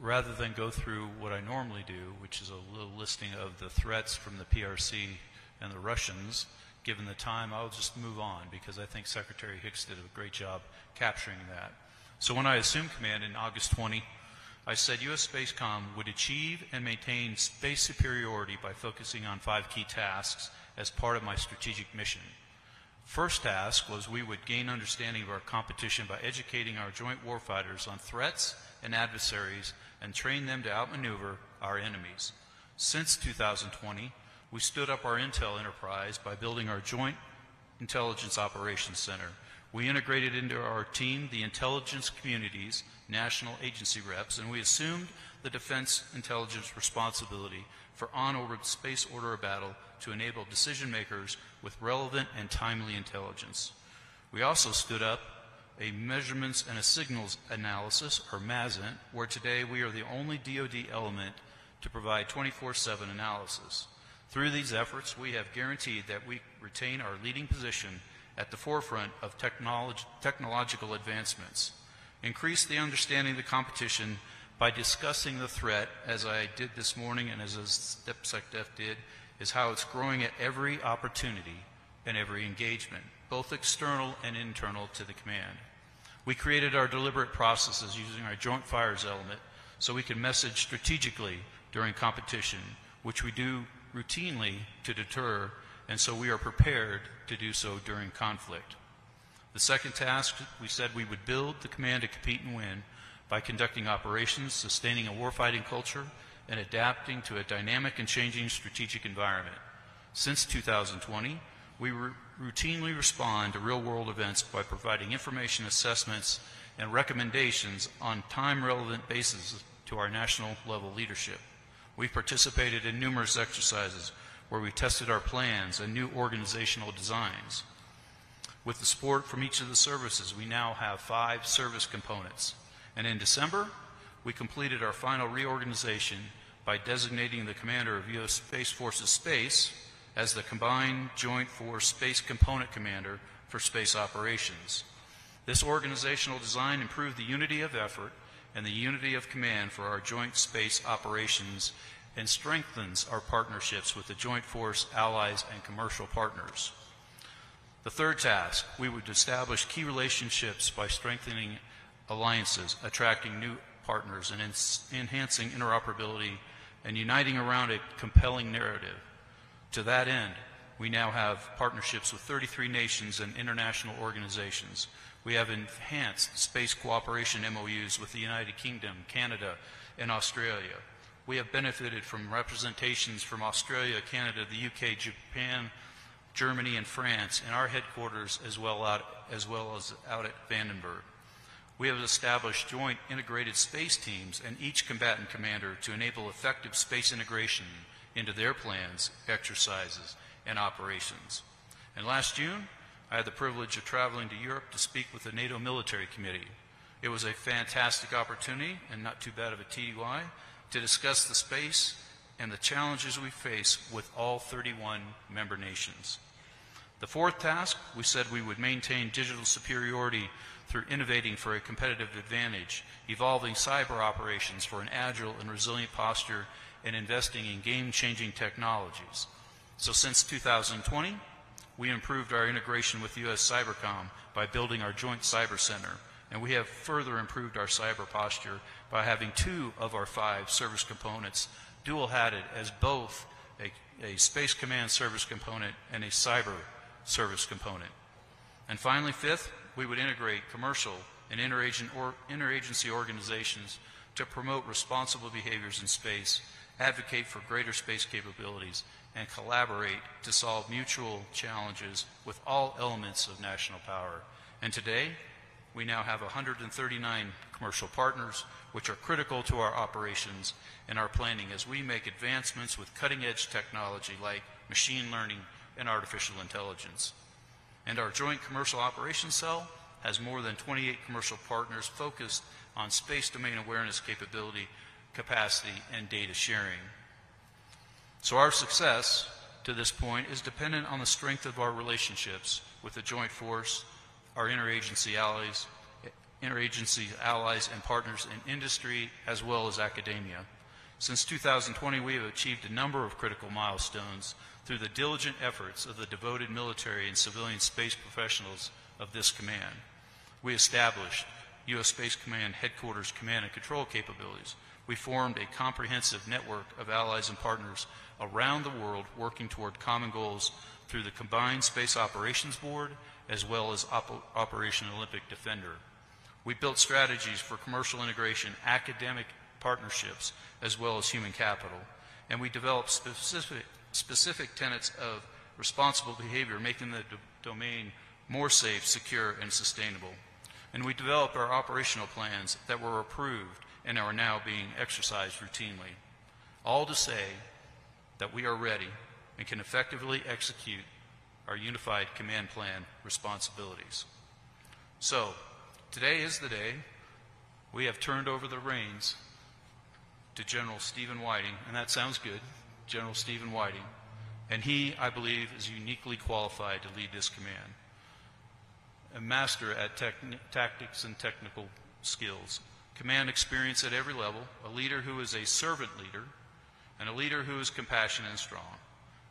rather than go through what I normally do, which is a little listing of the threats from the P R C and the Russians, given the time, I'll just move on because I think Secretary Hicks did a great job capturing that. So when I assumed command in August twenty, I said U S Spacecom would achieve and maintain space superiority by focusing on five key tasks as part of my strategic mission. First task was we would gain understanding of our competition by educating our joint warfighters on threats and adversaries and train them to outmaneuver our enemies. Since two thousand twenty, we stood up our intel enterprise by building our Joint Intelligence Operations Center. We integrated into our team the intelligence communities, national agency reps, and we assumed the defense intelligence responsibility for on-orbit space order of battle to enable decision makers with relevant and timely intelligence. We also stood up a measurements and a signals analysis, or MASANT, where today we are the only D O D element to provide twenty-four seven analysis. Through these efforts, we have guaranteed that we retain our leading position at the forefront of technolog- technological advancements. Increase the understanding of the competition by discussing the threat, as I did this morning and as DepSecDef did, is how it's growing at every opportunity and every engagement, both external and internal to the command. We created our deliberate processes using our joint fires element so we can message strategically during competition, which we do routinely to deter, and so we are prepared to do so during conflict. The second task, we said we would build the command to compete and win by conducting operations, sustaining a warfighting culture, and adapting to a dynamic and changing strategic environment. Since two thousand twenty, we re- routinely respond to real-world events by providing information, assessments, and recommendations on time-relevant basis to our national-level leadership. We've participated in numerous exercises where we tested our plans and new organizational designs. With the support from each of the services, we now have five service components. And in December, we completed our final reorganization by designating the commander of U S Space Forces Space as the Combined Joint Force Space Component Commander for Space Operations. This organizational design improved the unity of effort and the unity of command for our joint space operations and strengthens our partnerships with the joint force, allies, and commercial partners. The third task, we would establish key relationships by strengthening alliances, attracting new partners, and en- enhancing interoperability, and uniting around a compelling narrative. To that end, we now have partnerships with thirty-three nations and international organizations. We have enhanced space cooperation M O Us with the United Kingdom, Canada, and Australia. We have benefited from representations from Australia, Canada, the U K, Japan, Germany, and France in our headquarters, as well out, as well as out at Vandenberg. We have established joint integrated space teams and each combatant commander to enable effective space integration into their plans, exercises, and operations. And last June, I had the privilege of traveling to Europe to speak with the NATO Military Committee. It was a fantastic opportunity, and not too bad of a T D Y, to discuss the space and the challenges we face with all thirty-one member nations. The fourth task, we said we would maintain digital superiority through innovating for a competitive advantage, evolving cyber operations for an agile and resilient posture, and investing in game-changing technologies. So since two thousand twenty, we improved our integration with U S Cybercom by building our joint cyber center, and we have further improved our cyber posture by having two of our five service components dual-hatted as both a, a Space Command service component and a cyber service component. And finally, fifth, we would integrate commercial and interagen or interagency organizations to promote responsible behaviors in space, advocate for greater space capabilities, and collaborate to solve mutual challenges with all elements of national power. And today, we now have one hundred thirty-nine commercial partners, which are critical to our operations and our planning as we make advancements with cutting-edge technology like machine learning and artificial intelligence. And our joint commercial operations cell has more than twenty-eight commercial partners focused on space domain awareness capability, capacity, and data sharing. So our success to this point is dependent on the strength of our relationships with the joint force, our interagency allies, interagency allies and partners in industry as well as academia. Since two thousand twenty, we have achieved a number of critical milestones through the diligent efforts of the devoted military and civilian space professionals of this command. We established U S Space Command Headquarters command and control capabilities. We formed a comprehensive network of allies and partners around the world working toward common goals through the Combined Space Operations Board as well as Op- Operation Olympic Defender. We built strategies for commercial integration, academic partnerships, as well as human capital. And we developed specific, specific tenets of responsible behavior, making the do- domain more safe, secure, and sustainable. And we developed our operational plans that were approved and are now being exercised routinely. All to say that we are ready and can effectively execute our unified command plan responsibilities. So, Today is the day we have turned over the reins to General Stephen Whiting, and that sounds good, General Stephen Whiting, and he, I believe, is uniquely qualified to lead this command, a master at tactics and technical skills, command experience at every level, a leader who is a servant leader, and a leader who is compassionate and strong.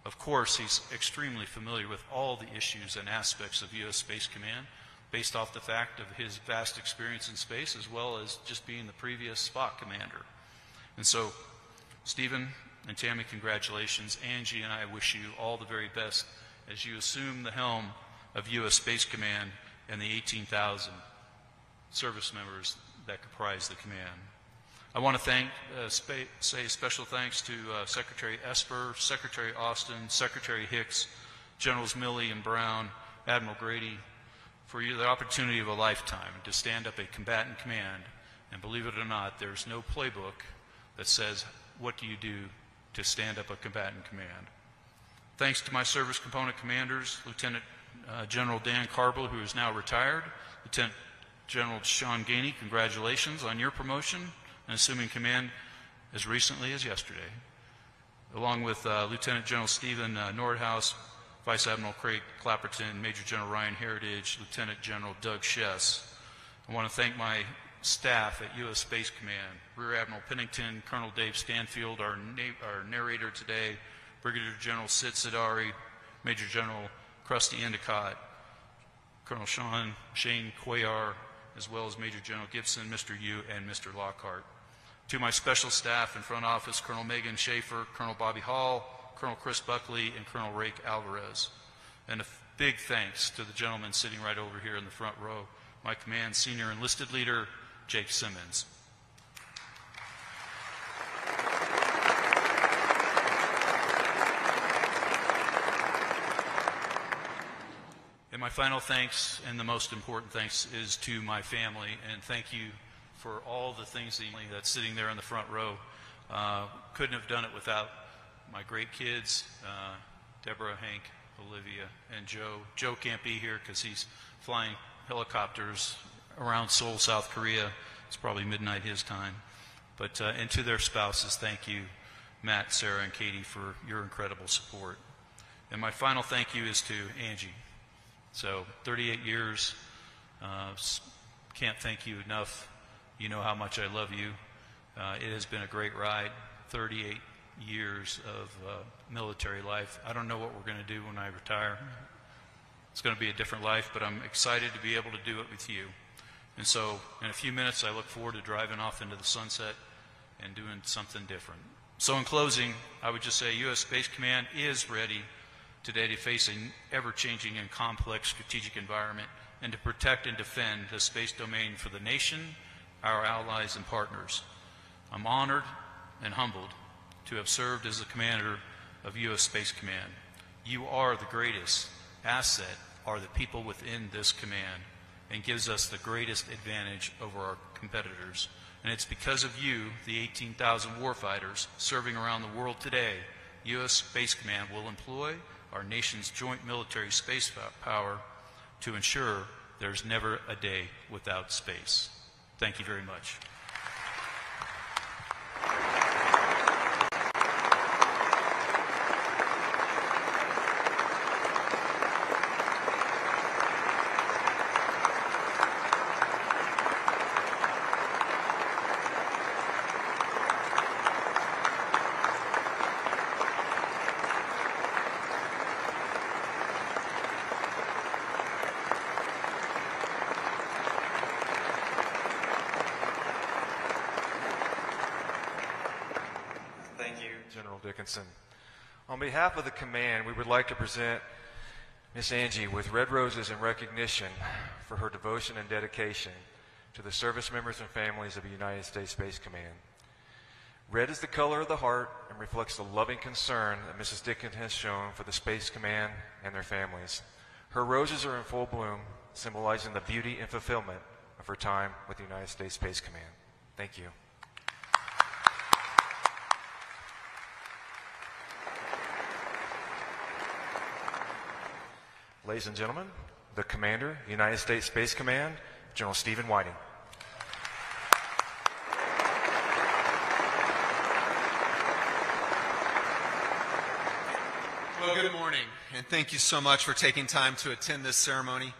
Of course, he's extremely familiar with all the issues and aspects of U S Space Command, based off the fact of his vast experience in space, as well as just being the previous SPOT commander. And so, Stephen and Tammy, congratulations. Angie and I wish you all the very best as you assume the helm of U S Space Command and the eighteen thousand service members that comprise the command. I want to thank, uh, sp say special thanks to uh, Secretary Esper, Secretary Austin, Secretary Hicks, Generals Milley and Brown, Admiral Grady, for the opportunity of a lifetime to stand up a combatant command. And believe it or not, there's no playbook that says, what do you do to stand up a combatant command? Thanks to my service component commanders, Lieutenant uh, General Dan Carble, who is now retired, Lieutenant General Sean Ganey, congratulations on your promotion and assuming command as recently as yesterday, along with uh, Lieutenant General Stephen uh, Nordhaus, Vice Admiral Craig Clapperton, Major General Ryan Heritage, Lieutenant General Doug Shess. I want to thank my staff at U S Space Command, Rear Admiral Pennington, Colonel Dave Stanfield, our, na our narrator today, Brigadier General Sid Sidari, Major General Krusty Endicott, Colonel Sean Shane Cuellar, as well as Major General Gibson, Mister Yu, and Mister Lockhart. To my special staff in front office, Colonel Megan Schaefer, Colonel Bobby Hall, Colonel Chris Buckley, and Colonel Rake Alvarez. And a big thanks to the gentleman sitting right over here in the front row, my command senior enlisted leader, Jake Simmons. And my final thanks, and the most important thanks, is to my family. And thank you for all the things that's sitting there in the front row. Uh, couldn't have done it without my great kids, uh, Deborah, Hank, Olivia, and Joe. Joe can't be here because he's flying helicopters around Seoul, South Korea. It's probably midnight his time. But, uh, and to their spouses, thank you, Matt, Sarah, and Katie, for your incredible support. And my final thank you is to Angie. So, thirty-eight years, uh, can't thank you enough. You know how much I love you. Uh, it has been a great ride, thirty-eight years of uh, military life. I don't know what we're going to do when I retire. It's going to be a different life, but I'm excited to be able to do it with you. And so, in a few minutes, I look forward to driving off into the sunset and doing something different. So, in closing, I would just say U S Space Command is ready today to face an ever-changing and complex strategic environment and to protect and defend the space domain for the nation, our allies, and partners. I'm honored and humbled to have served as the commander of U S Space Command. You are the greatest asset, are the people within this command, and gives us the greatest advantage over our competitors. And it's because of you, the eighteen thousand warfighters serving around the world today, U S Space Command will employ our nation's joint military space power to ensure there's never a day without space. Thank you very much. Dickinson. On behalf of the command, we would like to present Miss Angie with red roses in recognition for her devotion and dedication to the service members and families of the United States Space Command. Red is the color of the heart and reflects the loving concern that Missus Dickinson has shown for the Space Command and their families. Her roses are in full bloom, symbolizing the beauty and fulfillment of her time with the United States Space Command. Thank you. Ladies and gentlemen, the Commander, United States Space Command, General Stephen Whiting. Well, good morning, and thank you so much for taking time to attend this ceremony.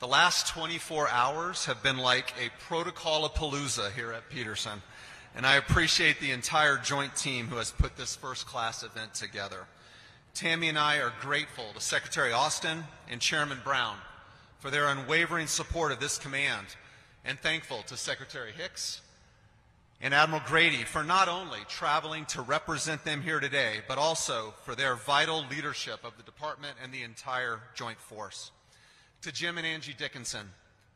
The last twenty-four hours have been like a protocol-a-palooza here at Peterson, and I appreciate the entire joint team who has put this first-class event together. Tammy and I are grateful to Secretary Austin and Chairman Brown for their unwavering support of this command, and thankful to Secretary Hicks and Admiral Grady for not only traveling to represent them here today, but also for their vital leadership of the department and the entire joint force. To Jim and Angie Dickinson,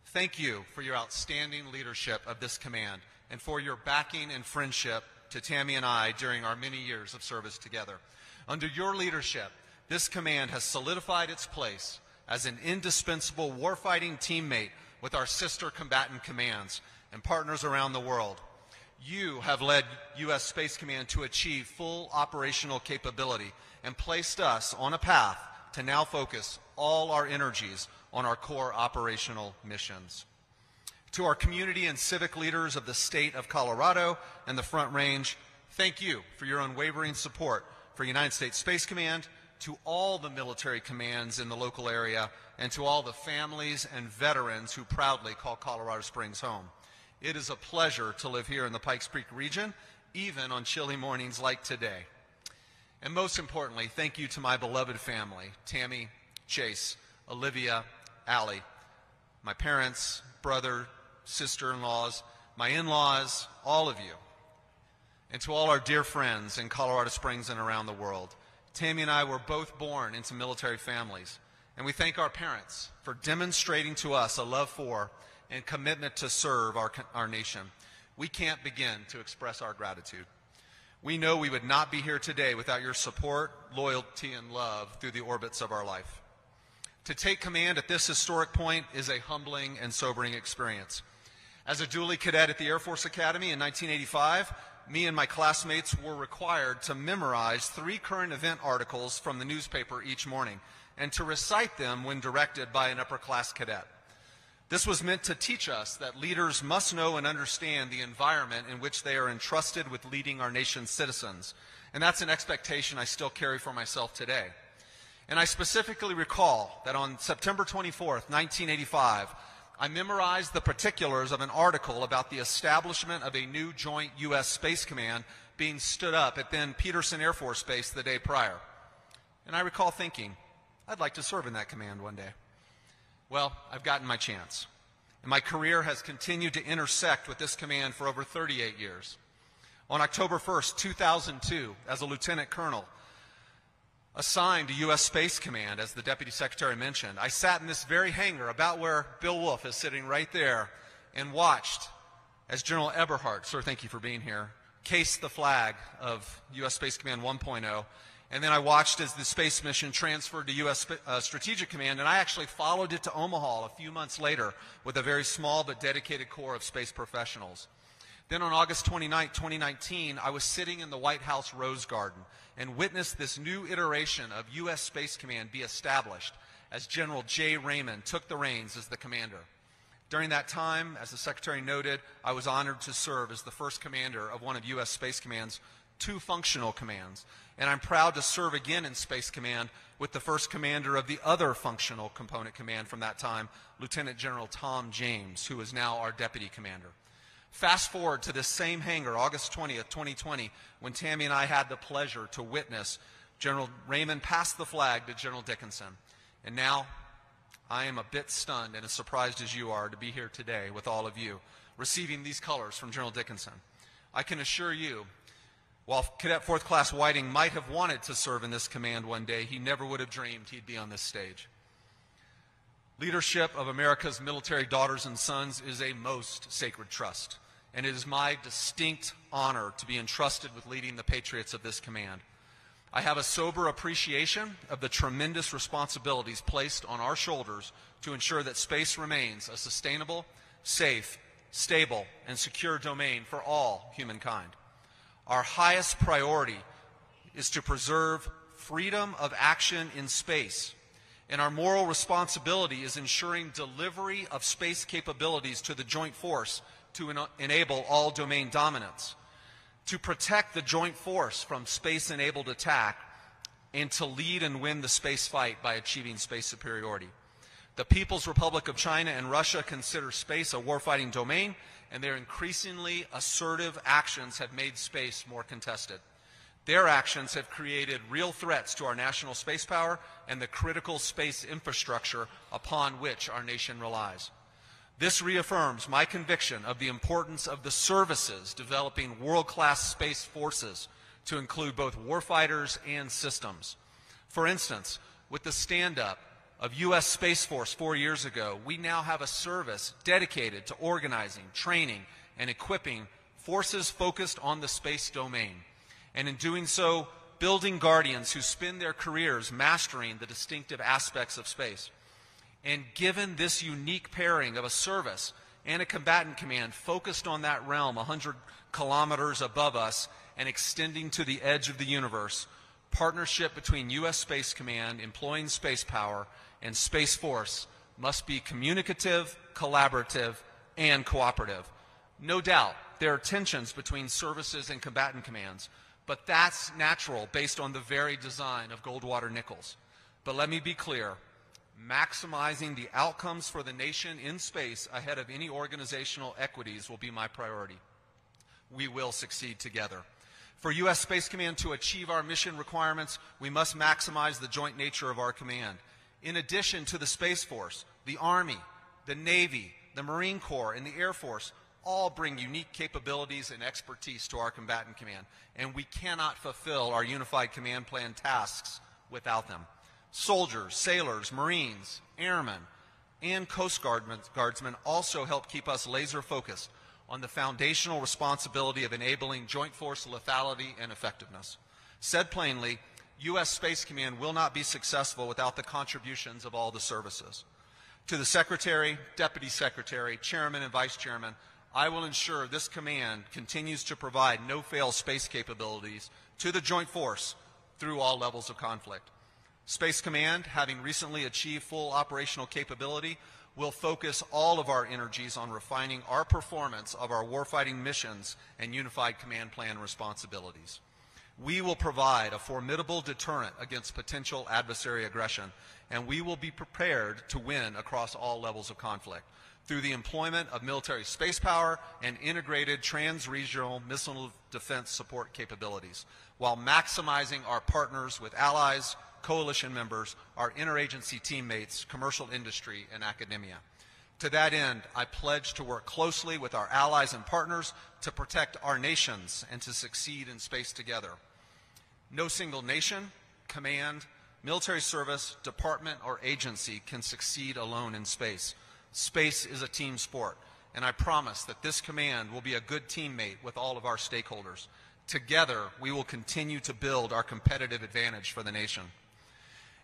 thank you for your outstanding leadership of this command and for your backing and friendship to Tammy and I during our many years of service together. Under your leadership, this command has solidified its place as an indispensable warfighting teammate with our sister combatant commands and partners around the world. You have led U S Space Command to achieve full operational capability and placed us on a path to now focus all our energies on our core operational missions. To our community and civic leaders of the state of Colorado and the Front Range, thank you for your unwavering support for United States Space Command, to all the military commands in the local area, and to all the families and veterans who proudly call Colorado Springs home. It is a pleasure to live here in the Pikes Peak region, even on chilly mornings like today. And most importantly, thank you to my beloved family, Tammy, Chase, Olivia, Allie, my parents, brother, sister-in-laws, my in-laws, all of you. And to all our dear friends in Colorado Springs and around the world. Tammy and I were both born into military families, and we thank our parents for demonstrating to us a love for and commitment to serve our, our nation. We can't begin to express our gratitude. We know we would not be here today without your support, loyalty, and love through the orbits of our life. To take command at this historic point is a humbling and sobering experience. As a dually cadet at the Air Force Academy in nineteen eighty-five, me and my classmates were required to memorize three current event articles from the newspaper each morning and to recite them when directed by an upper-class cadet. This was meant to teach us that leaders must know and understand the environment in which they are entrusted with leading our nation's citizens, and that's an expectation I still carry for myself today. And I specifically recall that on September twenty-fourth, nineteen eighty-five, I memorized the particulars of an article about the establishment of a new joint U S Space Command being stood up at then Peterson Air Force Base the day prior. And I recall thinking, I'd like to serve in that command one day. Well, I've gotten my chance, and my career has continued to intersect with this command for over thirty-eight years. On October first, two thousand two, as a lieutenant colonel, assigned to U S Space Command, as the Deputy Secretary mentioned, I sat in this very hangar about where Bill Wolfe is sitting right there and watched as General Eberhardt, sir, thank you for being here, cased the flag of U S Space Command one point oh. And then I watched as the space mission transferred to U S Uh, Strategic Command, and I actually followed it to Omaha a few months later with a very small but dedicated corps of space professionals. Then on August twenty-ninth, twenty nineteen, I was sitting in the White House Rose Garden and witnessed this new iteration of U S Space Command be established as General Jay Raymond took the reins as the commander. During that time, as the Secretary noted, I was honored to serve as the first commander of one of U S Space Command's two functional commands, and I'm proud to serve again in Space Command with the first commander of the other functional component command from that time, Lieutenant General Tom James, who is now our deputy commander. Fast forward to this same hangar, August twentieth, twenty twenty, when Tammy and I had the pleasure to witness General Raymond pass the flag to General Dickinson. And now I am a bit stunned and as surprised as you are to be here today with all of you, receiving these colors from General Dickinson. I can assure you, while Cadet fourth Class Whiting might have wanted to serve in this command one day, he never would have dreamed he'd be on this stage. Leadership of America's military daughters and sons is a most sacred trust, and it is my distinct honor to be entrusted with leading the patriots of this command. I have a sober appreciation of the tremendous responsibilities placed on our shoulders to ensure that space remains a sustainable, safe, stable, and secure domain for all humankind. Our highest priority is to preserve freedom of action in space and our moral responsibility is ensuring delivery of space capabilities to the Joint Force to en enable all domain dominance, to protect the Joint Force from space-enabled attack, and to lead and win the space fight by achieving space superiority. The People's Republic of China and Russia consider space a warfighting domain, and their increasingly assertive actions have made space more contested. Their actions have created real threats to our national space power and the critical space infrastructure upon which our nation relies. This reaffirms my conviction of the importance of the services developing world-class space forces to include both warfighters and systems. For instance, with the stand-up of U S Space Force four years ago, we now have a service dedicated to organizing, training, and equipping forces focused on the space domain, and in doing so, building guardians who spend their careers mastering the distinctive aspects of space. And given this unique pairing of a service and a combatant command focused on that realm one hundred kilometers above us and extending to the edge of the universe, partnership between U S Space Command employing space power and Space Force must be communicative, collaborative, and cooperative. No doubt there are tensions between services and combatant commands, but that's natural based on the very design of Goldwater-Nichols. But let me be clear. Maximizing the outcomes for the nation in space ahead of any organizational equities will be my priority. We will succeed together. For U S Space Command to achieve our mission requirements, we must maximize the joint nature of our command. In addition to the Space Force, the Army, the Navy, the Marine Corps, and the Air Force all bring unique capabilities and expertise to our combatant command, and we cannot fulfill our unified command plan tasks without them. Soldiers, sailors, Marines, airmen, and Coast Guardsmen also help keep us laser-focused on the foundational responsibility of enabling joint force lethality and effectiveness. Said plainly, U S Space Command will not be successful without the contributions of all the services. To the Secretary, Deputy Secretary, Chairman, and Vice Chairman, I will ensure this command continues to provide no-fail space capabilities to the joint force through all levels of conflict. Space Command, having recently achieved full operational capability, will focus all of our energies on refining our performance of our warfighting missions and unified command plan responsibilities. We will provide a formidable deterrent against potential adversary aggression, and we will be prepared to win across all levels of conflict through the employment of military space power and integrated trans-regional missile defense support capabilities, while maximizing our partners with allies, coalition members, our interagency teammates, commercial industry, and academia. To that end, I pledge to work closely with our allies and partners to protect our nations and to succeed in space together. No single nation, command, military service, department, or agency can succeed alone in space. Space is a team sport, and I promise that this command will be a good teammate with all of our stakeholders. Together, we will continue to build our competitive advantage for the nation.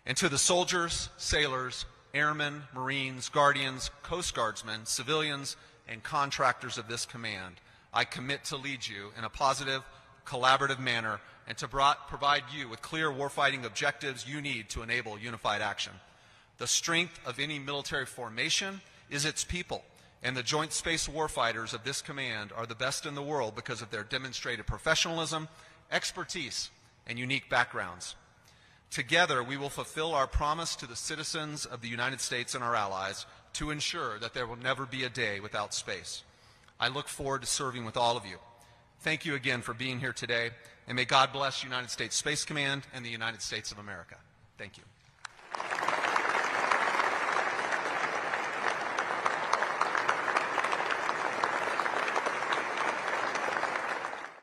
And to the soldiers, sailors, airmen, Marines, Guardians, Coast Guardsmen, civilians, and contractors of this command, I commit to lead you in a positive, collaborative manner and to provide you with clear warfighting objectives you need to enable unified action. The strength of any military formation is its people, and the joint space warfighters of this command are the best in the world because of their demonstrated professionalism, expertise, and unique backgrounds. Together, we will fulfill our promise to the citizens of the United States and our allies to ensure that there will never be a day without space. I look forward to serving with all of you. Thank you again for being here today, and may God bless United States Space Command and the United States of America. Thank you.